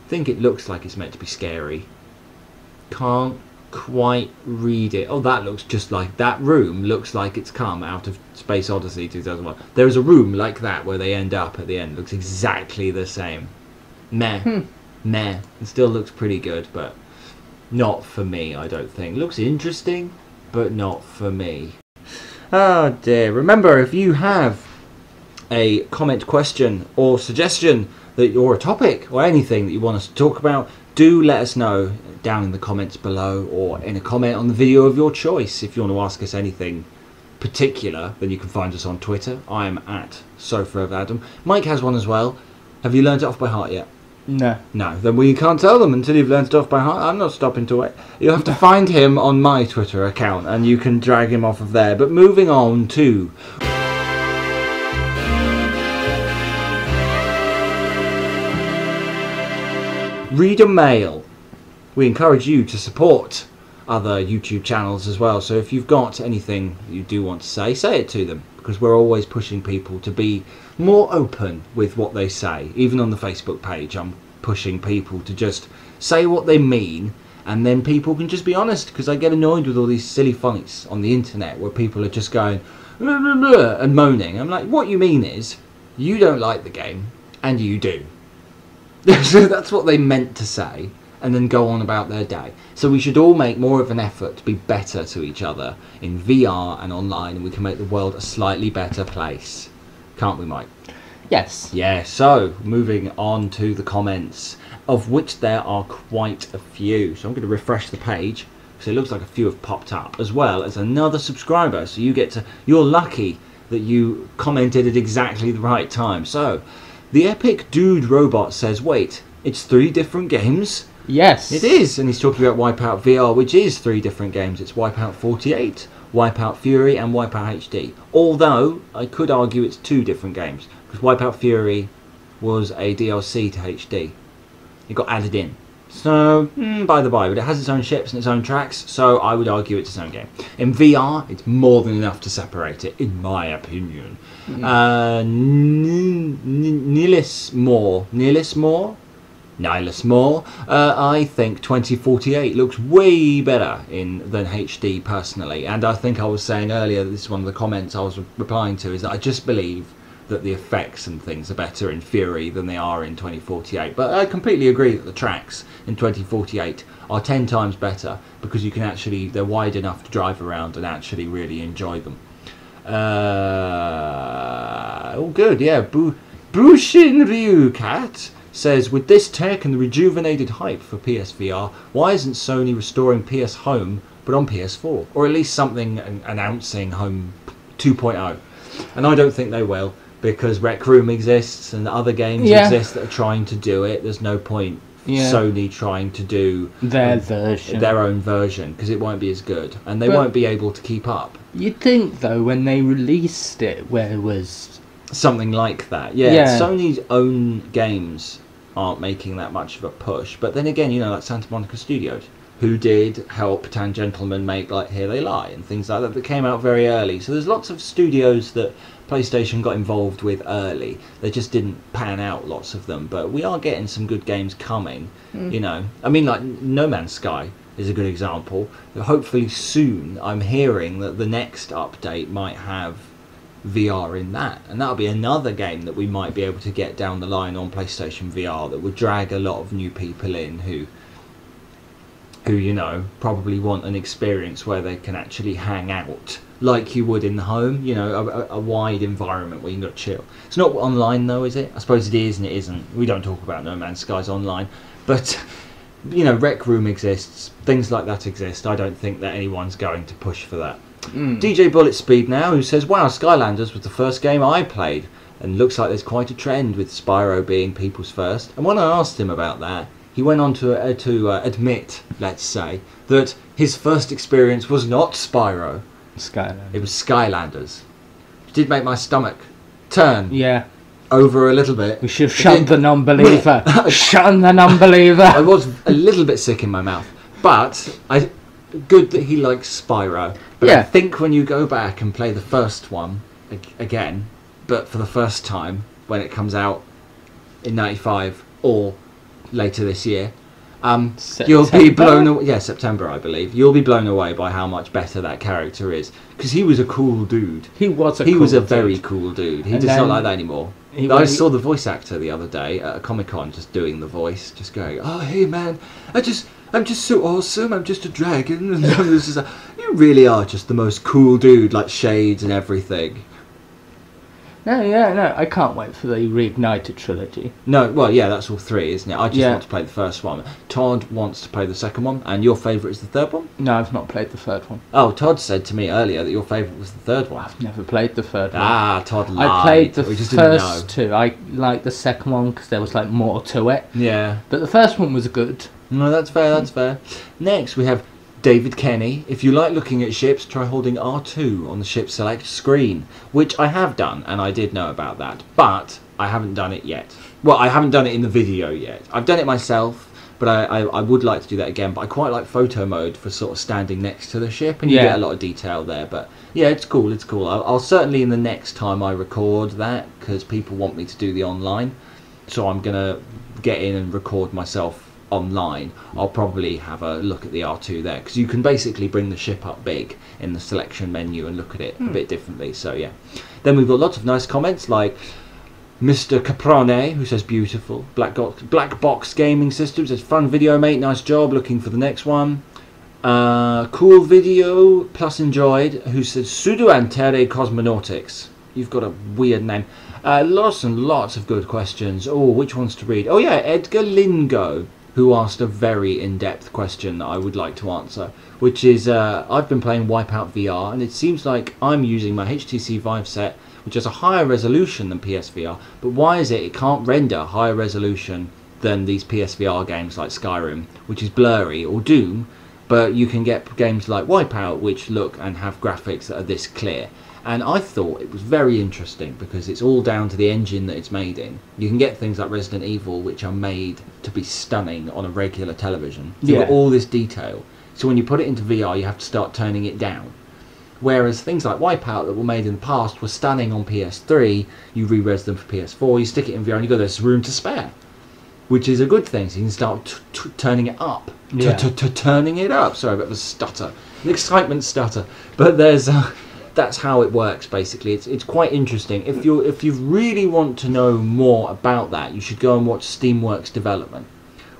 I think it looks like it's meant to be scary. Can't quite read it. Oh, that looks just like... That room looks like it's come out of Space Odyssey 2001. There is a room like that where they end up at the end. Looks exactly the same. Meh. Meh. It still looks pretty good, but not for me, I don't think. Looks interesting, but not for me. Oh, dear. Remember, if you have a comment, question, or suggestion, that or a topic, or anything that you want us to talk about, do let us know down in the comments below, or in a comment on the video of your choice. If you want to ask us anything particular, then you can find us on Twitter. I'm at SofaofAdam. Mike has one as well. Have you learned it off by heart yet? No. No, then we can't tell them until you've learned it off by heart. I'm not stopping to wait. You'll have to find him on my Twitter account, and you can drag him off of there. But moving on to... Reader Mail. We encourage you to support other YouTube channels as well, so if you've got anything you do want to say it to them, because we're always pushing people to be more open with what they say. Even on the Facebook page, I'm pushing people to just say what they mean, and then people can just be honest, because I get annoyed with all these silly fights on the internet where people are just going blah, blah, blah, and moaning. I'm like, what you mean is you don't like the game, and you do. So that's what they meant to say, and then go on about their day. So we should all make more of an effort to be better to each other in VR and online, and we can make the world a slightly better place. Can't we, Mike? Yes. Yeah, so moving on to the comments, of which there are quite a few. So I'm going to refresh the page, because it looks like a few have popped up, as well as another subscriber. So you get to... You're lucky that you commented at exactly the right time. So... The Epic Dude Robot says, wait, it's 3 different games? Yes. It is, and he's talking about Wipeout VR, which is 3 different games. It's Wipeout 48, Wipeout Fury, and Wipeout HD. Although, I could argue it's 2 different games, because Wipeout Fury was a DLC to HD. It got added in. So, by the by, but it has its own ships and its own tracks, so I would argue it's its own game. In VR, it's more than enough to separate it, in my opinion. Nihilus Moore. I think 2048 looks way better than HD personally, and I think I was saying earlier, this is one of the comments I was replying to, is that I just believe that the effects and things are better in Fury than they are in 2048. But I completely agree that the tracks in 2048 are 10 times better, because you can actually, they're wide enough to drive around and actually really enjoy them. Oh, good, yeah. Bushin Ryu Cat says, with this tech and the rejuvenated hype for PSVR, why isn't Sony restoring PS Home but on PS4? Or at least something announcing Home 2.0. And I don't think they will, because Rec Room exists and other games exist that are trying to do it. There's no point Sony trying to do their own version, because it won't be as good, and they won't be able to keep up. You'd think, though, when they released it, where it was... Something like that, yeah. Sony's own games aren't making that much of a push, but then again, you know, like Santa Monica Studios, who did help Tan Gentleman make, like, Here They Lie, and things like that, that came out very early. So there's lots of studios that PlayStation got involved with early. They just didn't pan out, lots of them, but we are getting some good games coming, you know. I mean, like, No Man's Sky is a good example. Hopefully soon, I'm hearing that the next update might have VR in that, and that'll be another game that we might be able to get down the line on PlayStation VR that would drag a lot of new people in who, you know, probably want an experience where they can actually hang out like you would in the home, you know, a wide environment where you can go chill. It's not online though, is it? I suppose it is and it isn't. We don't talk about No Man's Sky's online, but, you know, Rec Room exists, things like that exist. I don't think that anyone's going to push for that. DJ Bullet Speed now, who says, wow, Skylanders was the first game I played, and looks like there's quite a trend with Spyro being people's first. And when I asked him about that, he went on to admit, let's say, that his first experience was not Spyro. Skylanders. It was Skylanders. It did make my stomach turn. Yeah. Over a little bit. We should have shunned the non-believer. Shun the non-believer. I was a little bit sick in my mouth, but I. Good that he likes Spyro. But yeah. I think when you go back and play the first one again, but for the first time when it comes out in '95 or later this year, you'll be blown away. Yeah, September, I believe. You'll be blown away by how much better that character is, because he was a cool dude. He was a very cool dude. He does not like that anymore. I saw the voice actor the other day at a Comic-Con just doing the voice, just going, "Oh, hey man, I'm just so awesome, I'm just a dragon." And this is like, you really are just the most cool dude, like shades and everything. No, I can't wait for the Reignited trilogy. No, well, yeah, that's all three, isn't it? I just want to play the first one. Todd wants to play the second one, and your favourite is the third one? No, I've not played the third one. Oh, Todd said to me earlier that your favourite was the third one. I've never played the third one. Ah, Todd lied. I played the first two. I liked the second one because there was, like, more to it. Yeah. But the first one was good. No, that's fair, that's fair. Next, we have David Kenny. If you like looking at ships, try holding R2 on the ship select screen, which I have done, and I did know about that, but I haven't done it yet. Well, I haven't done it in the video yet. I've done it myself, but I would like to do that again, but I quite like photo mode for sort of standing next to the ship, and you get a lot of detail there, but yeah, it's cool, it's cool. I'll certainly, in the next time I record that, because people want me to do the online, so I'm going to get in and record myself online. I'll probably have a look at the R2 there, because you can basically bring the ship up big in the selection menu and look at it a bit differently, so yeah. Then we've got lots of nice comments, like Mr. Caprone, who says beautiful. Black Box Gaming Systems says fun video mate, nice job, looking for the next one. Cool video plus enjoyed, who says Sudoantere Cosmonautics. You've got a weird name. Lots and lots of good questions. Oh, which ones to read? Oh yeah, Edgar Lingo, who asked a very in-depth question that I would like to answer, which is, I've been playing Wipeout VR, and it seems like I'm using my HTC Vive set, which has a higher resolution than PSVR, but why is it can't render higher resolution than these PSVR games like Skyrim, which is blurry, or Doom, but you can get games like Wipeout, which look and have graphics that are this clear. And I thought it was very interesting because it's all down to the engine that it's made in. You can get things like Resident Evil, which are made to be stunning on a regular television. You've got all this detail. So when you put it into VR, you have to start turning it down. Whereas things like Wipeout that were made in the past were stunning on PS3. You re-res them for PS4, you stick it in VR, and you go, there's room to spare. Which is a good thing, so you can start turning it up. Turning it up. Sorry, a bit of a stutter. An excitement stutter. But there's... that's how it works basically. It's quite interesting. If you really want to know more about that, you should go and watch Steamworks Development,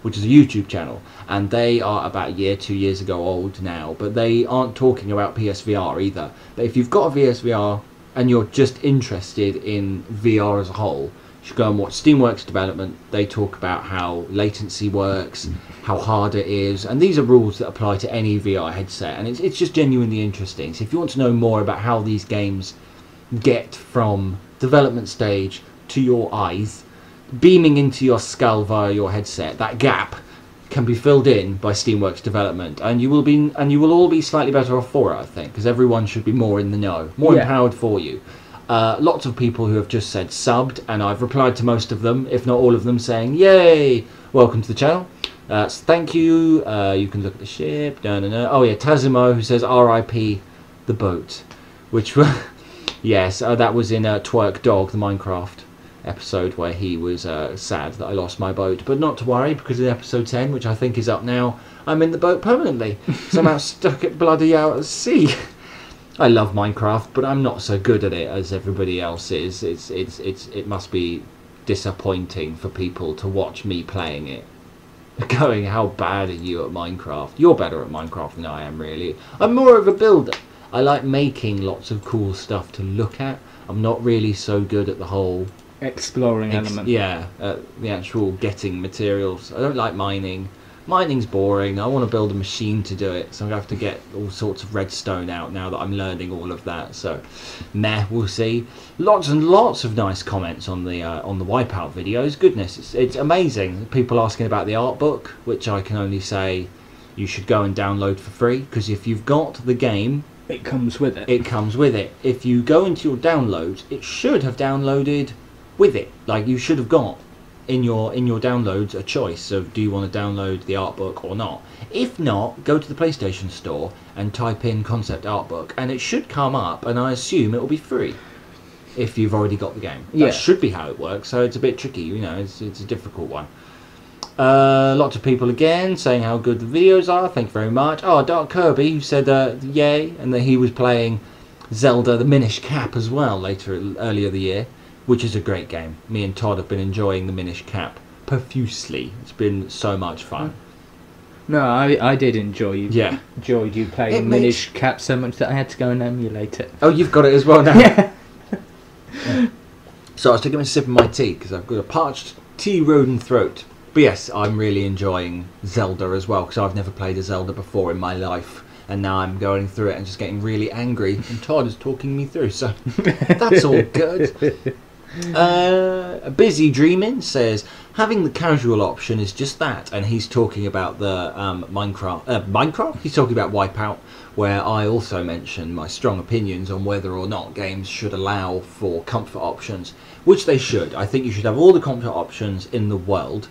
which is a YouTube channel, and they are about a year, 2 years ago old now, but they aren't talking about PSVR either. But if you've got a PSVR and you're just interested in VR as a whole, you should go and watch Steamworks Development. They talk about how latency works, how hard it is, and these are rules that apply to any VR headset, and it's just genuinely interesting. So if you want to know more about how these games get from development stage to your eyes, beaming into your skull via your headset, that gap can be filled in by Steamworks Development, and you will all be slightly better off for it, I think, because everyone should be more in the know, more empowered for you. Lots of people who have just said subbed, and I've replied to most of them, if not all of them, saying, yay, welcome to the channel. So thank you. You can look at the ship. No. Oh yeah, Tazimo, who says R.I.P. the boat, which was yes, that was in Twerk Dog, the Minecraft episode, where he was sad that I lost my boat, but not to worry, because in episode 10, which I think is up now, I'm in the boat permanently. Somehow stuck it bloody out at sea. I love Minecraft, but I'm not so good at it as everybody else is. It must be disappointing for people to watch me playing it, going, how bad are you at Minecraft? You're better at Minecraft than I am, really. I'm more of a builder. I like making lots of cool stuff to look at. I'm not really so good at the whole... exploring element. Yeah, the actual getting materials. I don't like mining. Mining's boring. I want to build a machine to do it, so I'm going to have to get all sorts of redstone out now that I'm learning all of that, so meh, we'll see. Lots and lots of nice comments on the Wipeout videos. Goodness, it's amazing. People asking about the art book, which I can only say you should go and download for free, because if you've got the game It comes with it. It comes with it. If you go into your downloads, it should have downloaded with it. Like, you should have got in your downloads a choice of, do you want to download the art book or not? If not, go to the PlayStation store and type in concept art book, and it should come up, and I assume it will be free if you've already got the game. That should be how it works, so it's a bit tricky, you know, it's a difficult one. Lots of people again saying how good the videos are. Thank you very much. Oh, Dark Kirby, who said yay, and that he was playing Zelda the Minish Cap as well earlier the year, which is a great game. Me and Todd have been enjoying the Minish Cap profusely. It's been so much fun. No, I did enjoy you. Yeah, enjoyed you playing Minish Cap so much that I had to go and emulate it. Oh, you've got it as well now. Yeah. So I was taking a sip of my tea because I've got a parched, tea-rodent throat. But yes, I'm really enjoying Zelda as well, because I've never played a Zelda before in my life, and now I'm going through it and just getting really angry, and Todd is talking me through, so that's all good. Busy Dreaming says, having the casual option is just that, and he's talking about the Minecraft? He's talking about Wipeout, where I also mention my strong opinions on whether or not games should allow for comfort options, which they should. I think you should have all the comfort options in the world,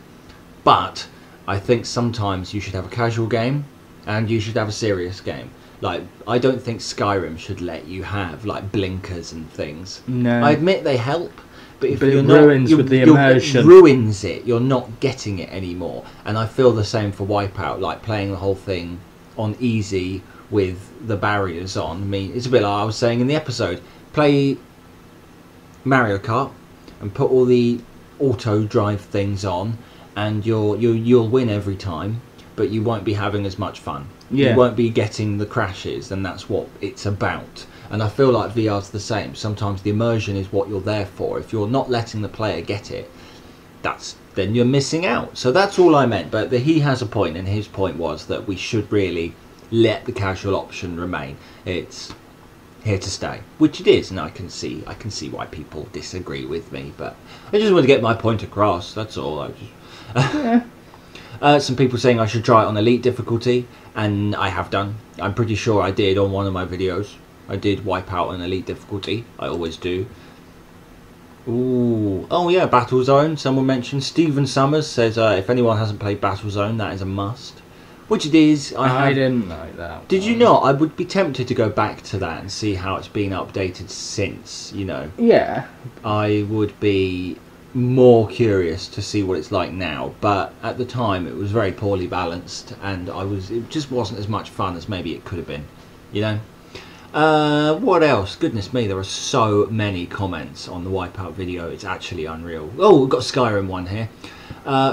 but I think sometimes you should have a casual game and you should have a serious game. Like, I don't think Skyrim should let you have, like, blinkers and things. No. I admit they help, but if you're not... It ruins it. You're not getting it anymore. And I feel the same for Wipeout, like, playing the whole thing on easy with the barriers on. I mean, it's a bit like I was saying in the episode. Play Mario Kart and put all the auto-drive things on, and you'll win every time, but you won't be having as much fun. Yeah. You won't be getting the crashes, and that's what it's about. And I feel like VR's the same. Sometimes the immersion is what you're there for. If you're not letting the player get it, then you're missing out. So that's all I meant. But he has a point, and his point was that we should really let the casual option remain. It's here to stay, which it is, and I can see why people disagree with me. But I just want to get my point across. That's all. Yeah. Some people saying I should try it on elite difficulty, and I have done. I'm pretty sure I did on one of my videos. I did Wipeout on elite difficulty. I always do. Ooh, oh yeah, Battlezone. Someone mentioned. Stephen Summers says if anyone hasn't played Battlezone, that is a must. Which it is. I didn't like that one. Did you not? I would be tempted to go back to that and see how it's been updated since. You know. Yeah. I would be more curious to see what it's like now, but at the time it was very poorly balanced, and it just wasn't as much fun as maybe it could have been, you know. What else? Goodness me, there are so many comments on the Wipeout video, it's actually unreal. Oh, we've got Skyrim one here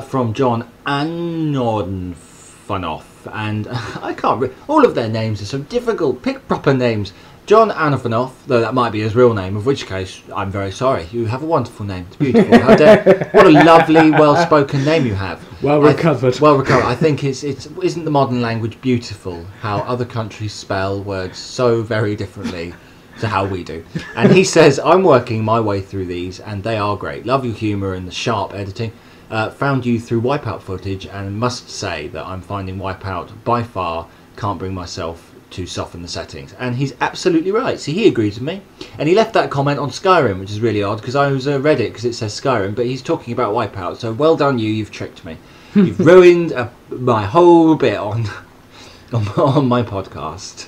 from John Anonfanoff, and I can't read all of their names, are so difficult. Pick proper names. John Anofanoff, though that might be his real name, of which case, I'm very sorry. You have a wonderful name. It's beautiful. How dare, what a lovely, well-spoken name you have. Well recovered. Well recovered. I think isn't the modern language beautiful how other countries spell words so very differently to how we do? And he says, I'm working my way through these, and they are great. Love your humour and the sharp editing. Found you through Wipeout footage, and must say that I'm finding Wipeout by far, can't bring myself to soften the settings. And he's absolutely right. See, he agrees with me, and he left that comment on Skyrim, which is really odd because I was read it because it says Skyrim, but he's talking about Wipeout. So well done you. You've tricked me. You've ruined my whole bit on my podcast.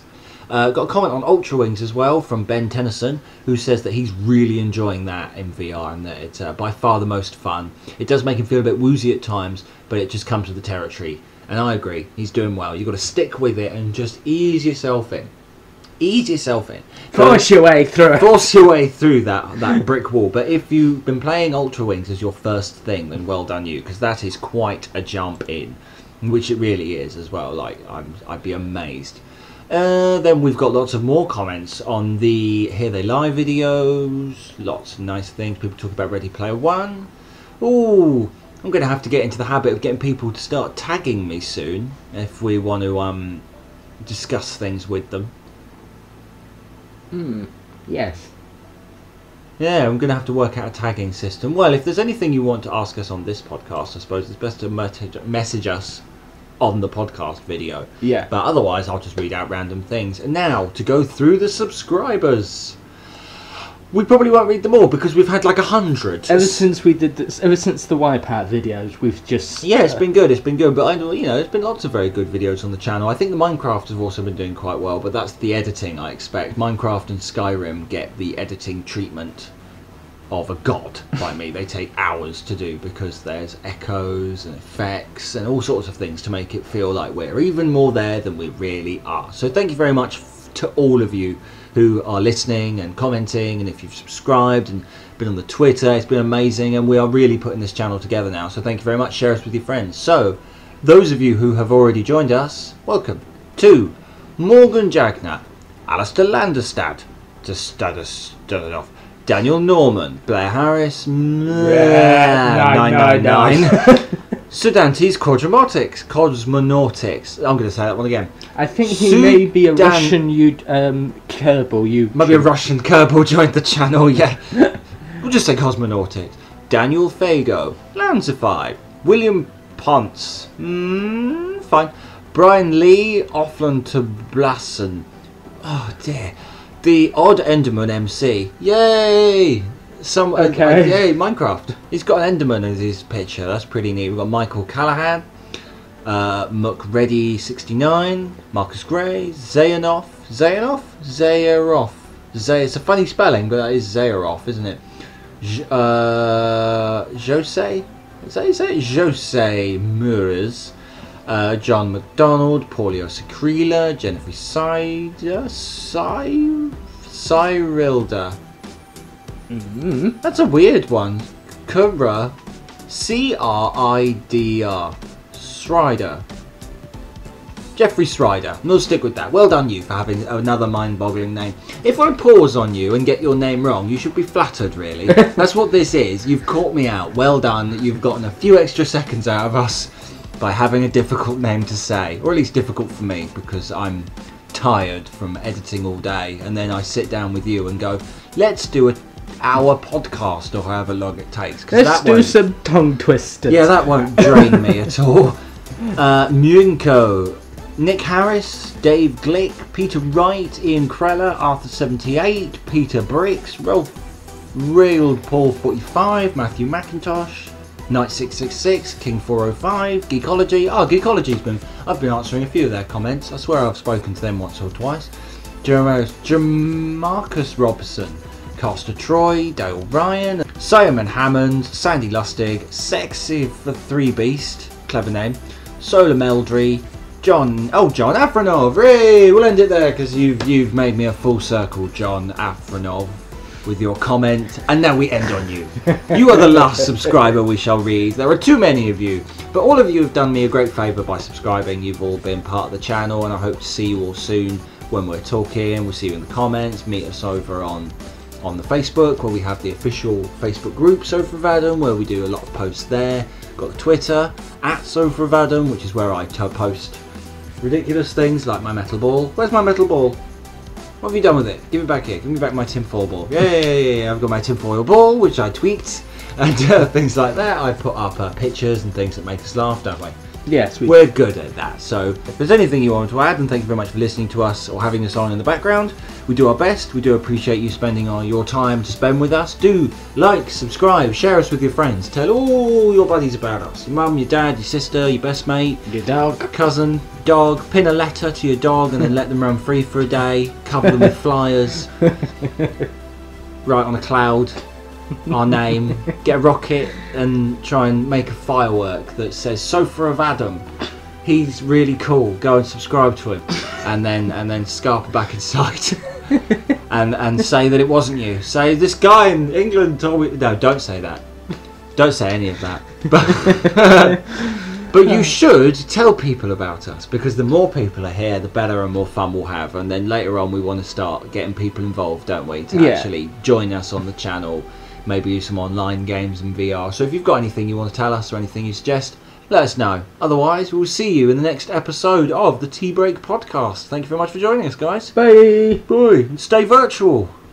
Got a comment on Ultra Wings as well from Ben Tennyson, who says that he's really enjoying that in VR and that it's by far the most fun. It does make him feel a bit woozy at times, but it just comes with the territory. And I agree, he's doing well. You've got to stick with it and just ease yourself in. Ease yourself in. Force your way through it. Force your way through that brick wall. But if you've been playing Ultra Wings as your first thing, then well done you, because that is quite a jump in, which it really is as well. Like, I'd be amazed. Then we've got lots of more comments on the Here They Lie videos. Lots of nice things. People talk about Ready Player One. Ooh. I'm going to have to get into the habit of getting people to start tagging me soon if we want to discuss things with them. Yes. Yeah, I'm going to have to work out a tagging system. Well, if there's anything you want to ask us on this podcast, I suppose it's best to message us on the podcast video. Yeah. But otherwise, I'll just read out random things. And now, to go through the subscribers. We probably won't read them all because we've had like 100. Ever since we did this, ever since the Wipeout videos, we've just... Yeah, it's been good, it's been good. But, there's been lots of very good videos on the channel. I think the Minecraft have also been doing quite well, but that's the editing I expect. Minecraft and Skyrim get the editing treatment of a god by me. They take hours to do because there's echoes and effects and all sorts of things to make it feel like we're even more there than we really are. So thank you very much to all of you who are listening and commenting, and if you've subscribed and been on the Twitter, it's been amazing, and we are really putting this channel together now, so thank you very much. Share us with your friends. So, those of you who have already joined us, welcome to Morgan Jagner, Alistair Landerstad, to start off, Daniel Norman, Blair Harris, 999. Sudantes Quadramotics, Cosmonautics. I'm going to say that one again. I think he may be a Russian Kerbal. Maybe a Russian Kerbal joined the channel, yeah. We'll just say Cosmonautics. Daniel Fago, Lansify, William Ponce, fine. Brian Lee, Offland to Blassen. Oh dear. The Odd Enderman MC. Yay! Okay. Minecraft. He's got an Enderman in his picture. That's pretty neat. We've got Michael Callahan, MuckReady69, Marcus Gray, Zayaroff. It's a funny spelling, but that is Zayaroff, isn't it? Jose? Is that how you say it? Jose Mures. John McDonald, Paulio Sekrila, Jennifer Sider, Cyrilda. Mm-hmm. That's a weird one. Curra, C-R-I-D-R, Srider. Jeffrey Srider. We'll stick with that. Well done you for having another mind-boggling name. If I pause on you and get your name wrong, you should be flattered, really. That's what this is. You've caught me out. Well done. You've gotten a few extra seconds out of us by having a difficult name to say. Or at least difficult for me, because I'm tired from editing all day. And then I sit down with you and go, let's do our podcast, or however long it takes. Let's do some tongue twisters. Yeah, that won't drain me at all. Munko, Nick Harris, Dave Glick, Peter Wright, Ian Kreller, Arthur78, Peter Bricks, Real Paul45, Matthew McIntosh, Knight666, King405, Geekology. Oh, Geekology's been... I've been answering a few of their comments. I swear I've spoken to them once or twice. Jamarcus Robson, Caster Troy, Dale Ryan, Simon Hammond, Sandy Lustig, Sexy the Three Beast, clever name, Solar Meldry, John Afronov. Hey, we'll end it there because you've made me a full circle, John Afronov, with your comment, and now we end on you. You are the last subscriber we shall read. There are too many of you, but all of you have done me a great favour by subscribing. You've all been part of the channel, and I hope to see you all soon when we're talking. We'll see you in the comments. Meet us over on the Facebook, where we have the official Facebook group Sofa of Adam, where we do a lot of posts there. Got the Twitter @SofaofAdam, which is where I post ridiculous things like my metal ball. Where's my metal ball? What have you done with it? Give it back here. Give me back my tinfoil ball. Yeah. I've got my tinfoil ball, which I tweet and things like that. I put up pictures and things that make us laugh, don't we? Yes, we're good at that. So if there's anything you want to add, and thank you very much for listening to us or having us on in the background. We do our best. We do appreciate you spending your time to spend with us. Do like, subscribe, share us with your friends. Tell all your buddies about us. Your mum, your dad, your sister, your best mate. Your dog. Your cousin, dog. Pin a letter to your dog and then let them run free for a day. Cover them with flyers. Write on a cloud our name, get a rocket and try and make a firework that says Sofa of Adam. He's really cool, go and subscribe to him, and then scarper back inside and say that it wasn't you. Say this guy in England told me. No, don't say that, don't say any of that, but you should tell people about us, because the more people are here, the better and more fun we'll have. And then later on we want to start getting people involved, don't we, to actually join us on the channel, maybe do some online games and VR. So if you've got anything you want to tell us or anything you suggest, let us know. Otherwise, we'll see you in the next episode of the Tea Break Podcast. Thank you very much for joining us, guys. Bye. Bye. And stay virtual.